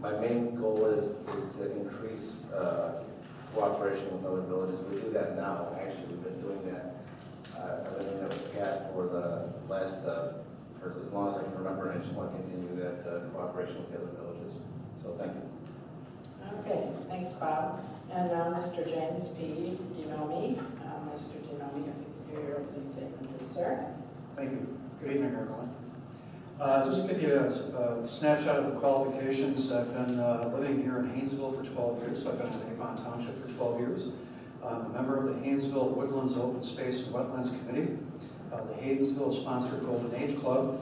my main goal is, is to increase uh, cooperation with other villages. We do that now. Actually, we've been doing that. Uh, I've been doing that with Pat for the last. Uh, For as long as I can remember, and I just want to continue that uh, cooperation with the other villages. So thank you. Okay, thanks, Bob. And now uh, Mister James P. DiNomi. Uh, Mister DiNomi, if you could hear your opening statement, please, sir. Thank you. Good evening, everyone. Uh, just to give you a, a snapshot of the qualifications, I've been uh, living here in Hainesville for twelve years. So I've been in Avon Township for twelve years. I'm a member of the Hainesville Woodlands Open Space and Wetlands Committee. Uh, the Hainesville-sponsored Golden Age Club,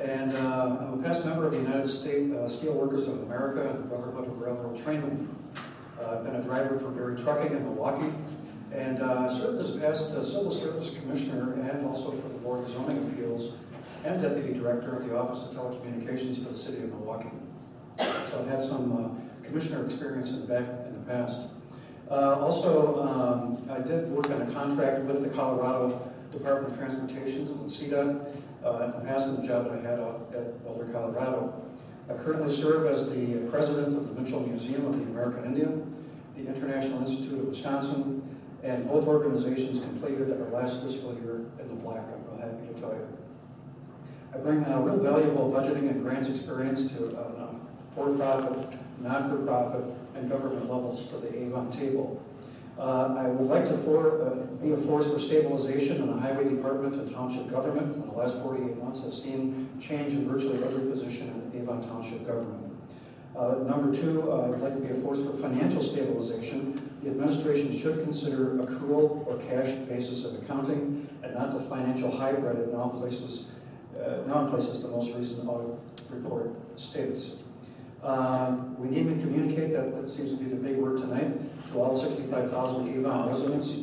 and uh, I'm a past member of the United States uh, Steelworkers of America and the Brotherhood of Railroad Trainmen. Uh, I've been a driver for Berry Trucking in Milwaukee, and uh, served as past uh, Civil Service Commissioner and also for the Board of Zoning Appeals and Deputy Director of the Office of Telecommunications for the City of Milwaukee. So I've had some uh, commissioner experience in the, back, in the past. Uh, also, um, I did work on a contract with the Colorado Department of Transportation with C D O T uh, in the past in the job that I had out at Boulder, Colorado. I currently serve as the president of the Mitchell Museum of the American Indian, the International Institute of Wisconsin, and both organizations completed our last fiscal year in the black. I'm real happy to tell you. I bring uh, real valuable budgeting and grants experience to uh, for-profit, non-for-profit, and government levels to the Avon table. Uh, I would like to for, uh, be a force for stabilization in the highway department and township government. In the last forty-eight months, I've seen change in virtually every position in Avon Township government. Uh, number two, uh, I would like to be a force for financial stabilization. The administration should consider accrual or cash basis of accounting and not the financial hybrid it now places, uh, now places the most recent audit report states. Uh, we need to communicate, that, that seems to be the big word tonight, to all sixty-five thousand Avon residents,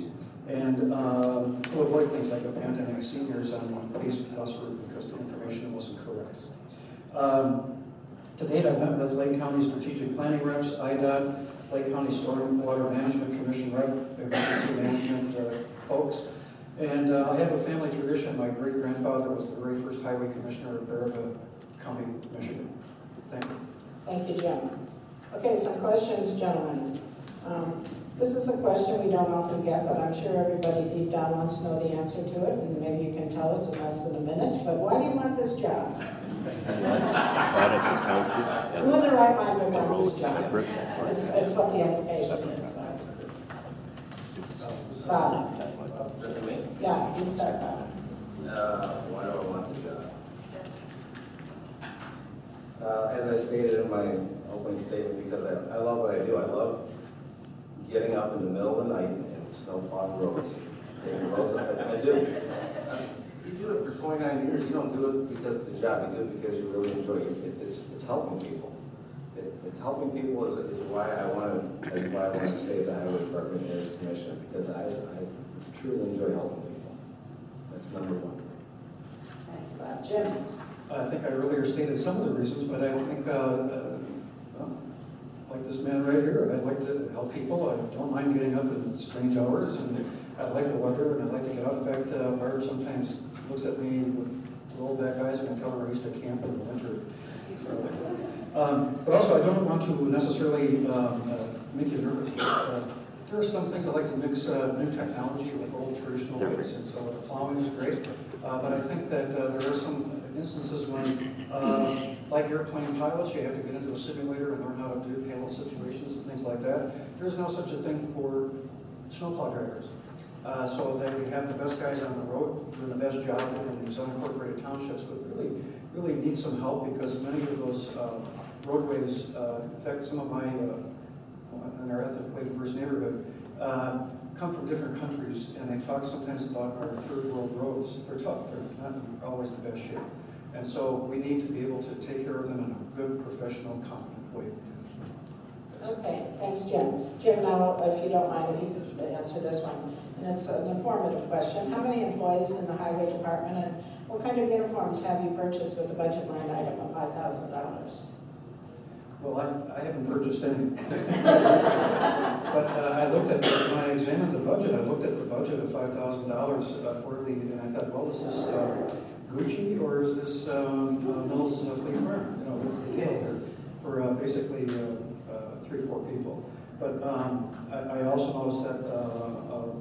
and uh, to avoid things like a pandemic seniors on one Facebook password because the information wasn't correct. Um, to date, I've met with Lake County Strategic Planning Reps, I D O T, Lake County Stormwater Management Commission Rep, emergency management uh, folks, and uh, I have a family tradition. My great-grandfather was the very first highway commissioner of Bariga County, Michigan. Thank you. Thank you, Jim. Okay, some questions, gentlemen. Um, this is a question we don't often get, but I'm sure everybody deep down wants to know the answer to it, and maybe you can tell us in less than a minute, but why do you want this job? Who in the right mind would want this job? Is, is what the application is. Bob. Yeah, you start, Bob. Uh, why do I want the job? Uh, as I stated in my opening statement, because I, I love what I do. I love getting up in the middle of the night and snowplowing roads. Taking roads up. I, I do. You do it for twenty-nine years. You don't do it because it's a job. You do it because you really enjoy it. it it's, it's helping people. It, it's helping people is, is why I want to. Is why I want to stay at the highway department as a commissioner, because I, I truly enjoy helping people. That's number one. Thanks, Bob. Jim. I think I earlier stated some of the reasons, but I think, uh, uh, well, like this man right here, I'd like to help people. I don't mind getting up in strange hours, and I like the weather, and I like to get out. In fact, uh, Barb sometimes looks at me with rollback eyes, and I tell her I used to camp in the winter. So, um, but also, I don't want to necessarily um, uh, make you nervous. But, uh, there are some things I like to mix uh, new technology with old traditional ways, and so the plowing is great. Uh, but I think that uh, there are some instances when, uh, like airplane pilots, you have to get into a simulator and learn how to do handle situations and things like that. There's no such a thing for snowplow drivers. Uh, so that we have the best guys on the road doing the best job in these unincorporated townships with really really need some help because many of those uh, roadways uh, in fact some of my uh, in our ethnically diverse neighborhood uh, come from different countries, and they talk sometimes about our third world roads. They're tough, they're not always the best shape, and so we need to be able to take care of them in a good, professional, competent way. Okay, thanks, Jim. Jim, now, if you don't mind, if you could answer this one. And it's an informative question. How many employees in the highway department, and what kind of uniforms have you purchased with the budget line item of five thousand dollars? Well, I, I haven't purchased any. But uh, I looked at, when I examined the budget, I looked at the budget of five thousand dollars for the, and I thought, well, is this uh, Gucci or is this um, uh, Mills uh, Fleet Farm? You know, what's the deal here for uh, basically uh, three or four people. But um, I, I also noticed that uh, uh,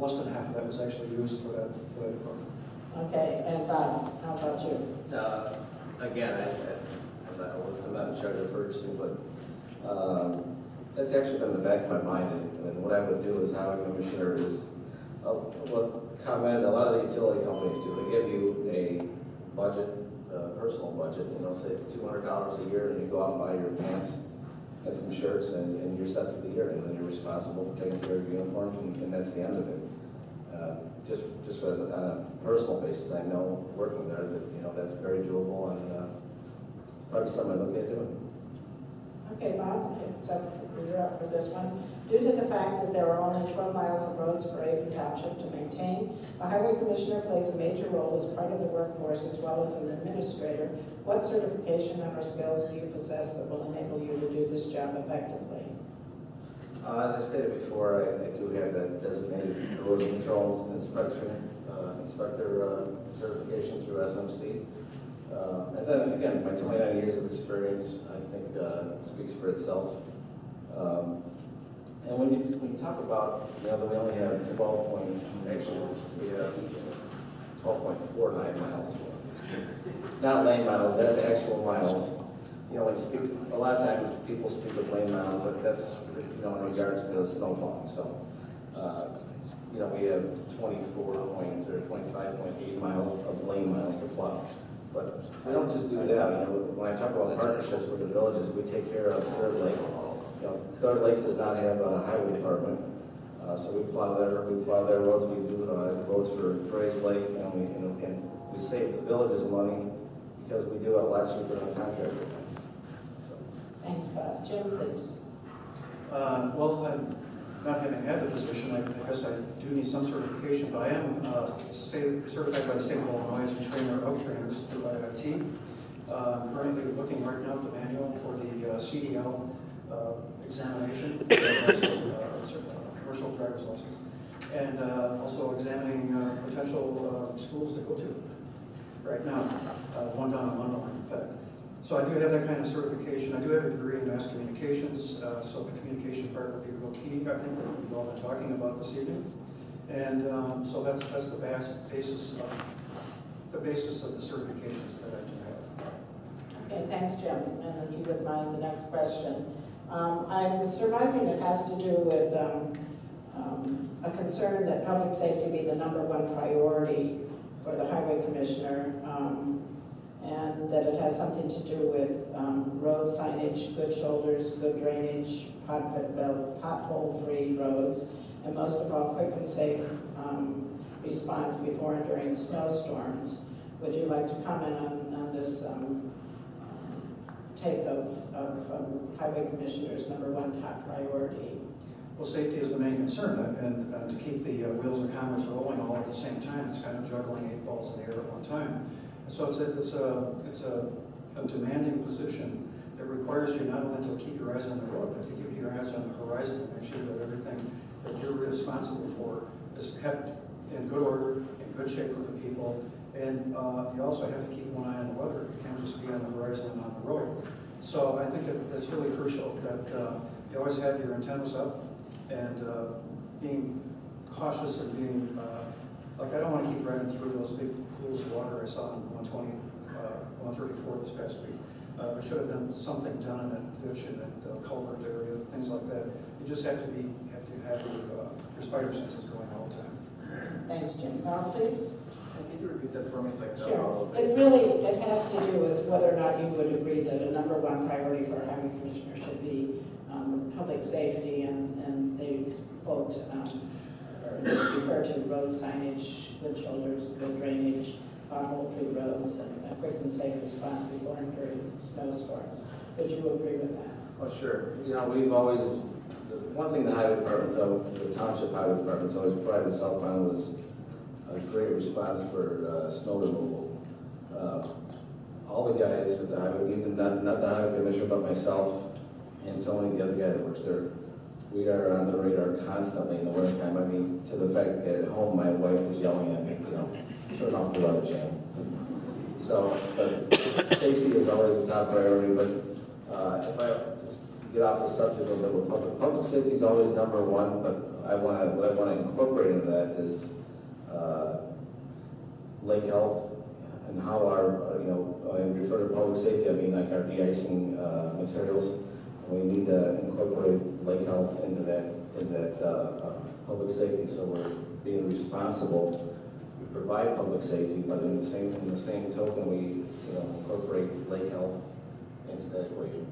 less than half of that was actually used for that, for that department. Okay, and Bob, uh, how about you? Uh, again, I, I, I'm, not, I'm not in charge of purchasing, but uh, that's actually been in the back of my mind. And, and what I would do as highway commissioner is uh, comment, a lot of the utility companies do. They give you a budget, uh, personal budget, you know, say two hundred dollars a year, and you go out and buy your pants, some shirts, and, and you're set for the year, and then you're responsible for taking care of your uniform, and, and that's the end of it. Uh, just, just as a, on a personal basis, I know working there that you know that's very doable, and uh, probably something I look at doing. Okay, Bob, it's up for, you're up for this one. Due to the fact that there are only twelve miles of roads for Avon Township to maintain, a highway commissioner plays a major role as part of the workforce as well as an administrator. What certification and/or skills do you possess that will enable you to do this job effectively? Uh, as I stated before, I, I do have that designated erosion control inspection, uh, inspector uh, certification through S M C. Uh, and then again, my twenty-nine years of experience, I think, uh, speaks for itself. Um, And when you, when you talk about, you know, that we only have twelve point, actually, we have twelve point four nine miles. Not lane miles, that's actual miles. You know, when you speak, a lot of times people speak of lane miles, but that's, you know, in regards to the snowplowing. So, uh, you know, we have twenty-four point or twenty-five point eight miles of lane miles to plow. But we don't just do that. You know, when I talk about partnerships with the villages, we take care of Third Lake. You know, Third Lake does not have a highway department, uh, so we plow their we plow their roads. We do uh, roads for Grayslake, and we and, and we save the villages money because we do it a lot cheaper than the contractor. So. Thanks, Bob. Jim, please. Uh, well, I'm not having had the position, I guess I do need some certification, but I am uh, state, certified by the state of Illinois as a trainer of trainers through I I T. Uh, currently looking right now at the manual for the uh, C D L. Uh, examination, uh, commercial driver's license, and uh, also examining uh, potential uh, schools to go to. Right now, uh, one down in London, in fact. So I do have that kind of certification. I do have a degree in mass communications, uh, so the communication part would be real key, I think, that we've all been talking about this evening. And um, so that's that's the bas basis of the basis of the certifications that I do have. Okay, thanks, Jim. And if you would mind, the next question. Um, I'm surmising it has to do with um, um, a concern that public safety be the number one priority for the highway commissioner, um, and that it has something to do with um, road signage, good shoulders, good drainage, pot, pothole-free roads, and most of all, quick and safe um, response before and during snowstorms. Would you like to comment on, on this um, take of, of um, highway commissioner's number one top priority? Well, safety is the main concern, and uh, to keep the uh, wheels of commerce rolling all at the same time, it's kind of juggling eight balls in the air at one time. And so it's, a, it's, a, it's a, a demanding position that requires you not only to keep your eyes on the road, but to keep your eyes on the horizon, and make sure that everything that you're responsible for is kept in good order, in good shape for the people. And uh, you also have to keep one eye on the weather. You can't just be on the horizon and on the road. So I think that that's really crucial that uh, you always have your antennas up and uh, being cautious and being, uh, like I don't want to keep driving through those big pools of water I saw on one twenty, uh, one thirty-four this past week. Uh, there should have been something done in that ditch and that uh, culvert area, things like that. You just have to be, have to have your, uh, your spider senses going all the time. Thanks, Jim. Now, please. Can you repeat that for me? It's like, sure. It really, it has to do with whether or not you would agree that a number one priority for a highway commissioner should be um, public safety, and, and they quote, um, or refer to road signage, good shoulders, good drainage, pothole-free roads, and a quick and safe response before and during snowstorms. Would you agree with that? Well, sure. You know, we've always, one thing the highway department's, the township highway department's always prided itself on was a great response for uh, snow removal. Uh, all the guys at the highway, even not, not the highway commissioner, but myself and Tony, the other guy that works there, we are on the radar constantly in the wintertime. I mean, to the fact that at home my wife was yelling at me, you know, turn off the weather channel. So, but safety is always a top priority, but uh, if I get off the subject a little bit, public, public safety is always number one, but I want to, what I want to incorporate into that is uh, lake health and how our, you know, I refer to public safety, I mean like our de-icing uh, materials. We need to incorporate lake health into that, into that uh, uh, public safety, so we're being responsible. We provide public safety, but in the same, in the same token, we, you know, incorporate lake health into that equation.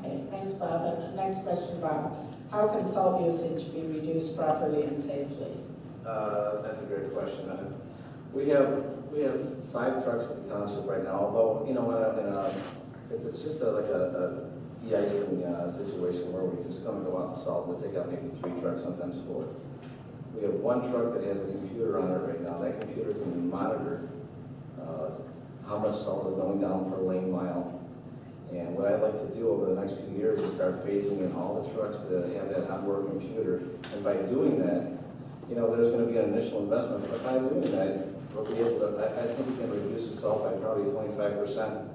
Okay, thanks, Bob. And next question, Bob. How can salt usage be reduced properly and safely? Uh, that's a great question. Uh, we have we have five trucks in the township right now. Although, you know, when I, when I, if it's just a, like a, a de-icing uh, situation where we're just going to go out and salt, we'll take out maybe three trucks, sometimes four. We have one truck that has a computer on it right now. That computer can monitor uh, how much salt is going down per lane mile. And what I'd like to do over the next few years is start phasing in all the trucks that have that onboard computer. And by doing that, you know, there's going to be an initial investment. But by doing that, we'll be able to, I, I think we can reduce the salt by probably twenty-five percent.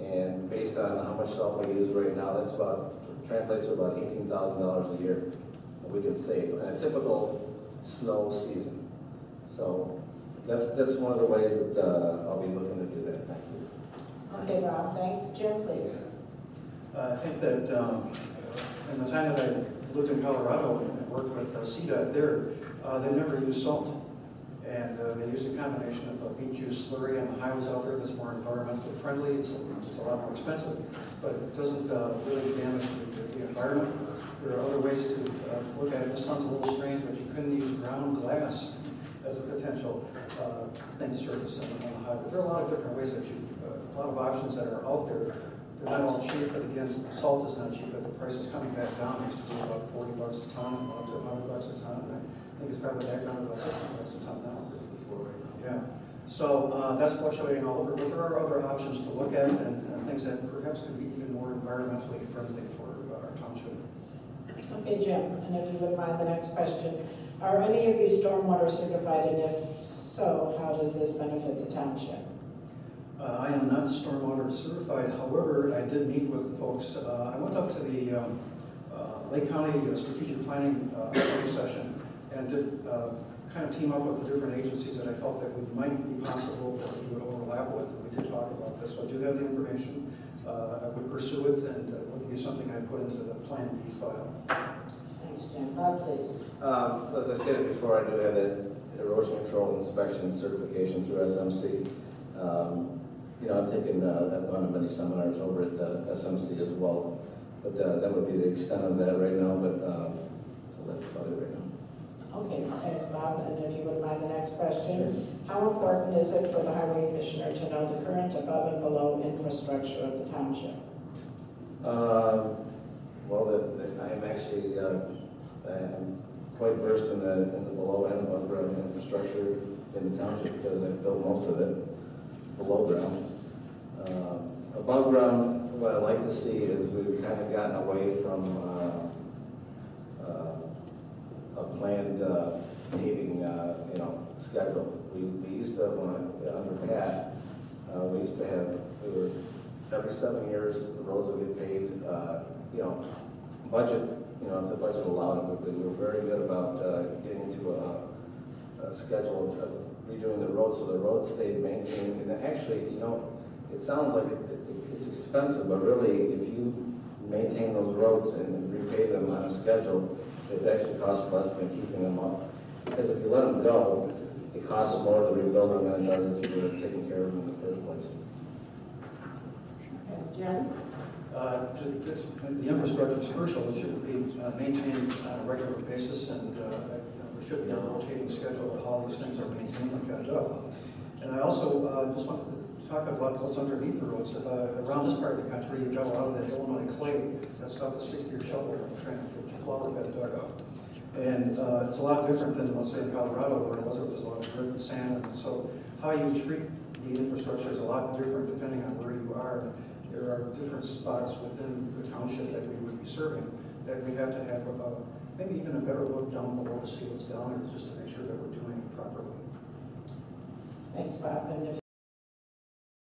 And based on how much salt we use right now, that's about, translates to about eighteen thousand dollars a year that we can save in a typical snow season. So that's, that's one of the ways that uh, I'll be looking to do that. Thank you. Okay, Bob, thanks. Jim, please. Uh, I think that um, in the time that I lived in Colorado and worked with uh, C DOT there, uh, they never used salt. And uh, they used a combination of a beet juice slurry on the highways out there that's more environmentally friendly. It's a, it's a lot more expensive, but it doesn't uh, really damage the, the environment. There are other ways to uh, look at it. This sounds a little strange, but you couldn't use ground glass as a potential uh, thing to surface on the highway. But there are a lot of different ways that you a lot of options that are out there. They're not all cheap, but again, salt is not cheap, but the price is coming back down. It used to be about forty bucks a ton, up to one hundred bucks a ton, and I think it's probably back down to about sixty bucks a ton now. Yeah. So uh, that's fluctuating all over, but there are other options to look at, and, and things that perhaps could be even more environmentally friendly for uh, our township. Okay, Jim, and if you would mind, the next question. Are any of you stormwater certified, and if so, how does this benefit the township? Uh, I am not stormwater certified. However, I did meet with folks. Uh, I went up to the um, uh, Lake County uh, Strategic Planning uh, session and did uh, kind of team up with the different agencies that I felt that would, might be possible or we would overlap with. And we did talk about this. So I do have the information. Uh, I would pursue it, and it would be something I put into the Plan B file. Thanks, Jim. Bob, please. Um, as I stated before, I do have that erosion control inspection certification through S M C. Um, You know, I've taken, uh, I've gone to many seminars over at uh, S M C as well, but uh, that would be the extent of that right now, but um, so that's about it right now. Okay, thanks, Bob, and if you wouldn't mind, the next question. Sure. How important is it for the highway commissioner to know the current above and below infrastructure of the township? Uh, well, the, the, I'm actually uh, I'm quite versed in the, in the below and above ground infrastructure in the township because I've built most of it below ground. Uh, above ground, what I like to see is we've kind of gotten away from uh, uh, a planned uh, paving, uh, you know, schedule. We, we used to, when I, under Pat, uh, we used to have, we were, every seven years the roads would get paved. Uh, you know, budget, you know, if the budget allowed it, we were very good about uh, getting to a, a schedule of redoing the roads so the roads stayed maintained. And actually, you know, it sounds like it, it, it's expensive, but really, if you maintain those roads and repay them on a schedule, it actually costs less than keeping them up. Because if you let them go, It costs more to rebuild them than it does if you would have taken care of them in the first place. Jen? Uh, the infrastructure is crucial. It should be uh, maintained on a regular basis, and uh, there should be a rotating schedule of how these things are maintained and kept up. And I also uh, just want to talk about what's underneath the roads. Uh, around this part of the country, you've got a lot of that Illinois clay. That's about the sixty-year shovel trying to get your flower bed dug out. And uh, it's a lot different than, let's say, in Colorado, where it was, it was a lot of dirt and sand. And so how you treat the infrastructure is a lot different depending on where you are. There are different spots within the township that we would be serving that we have to have uh, maybe even a better look down below to see what's down there, just to make sure that we're doing it properly. Thanks, Bob. And if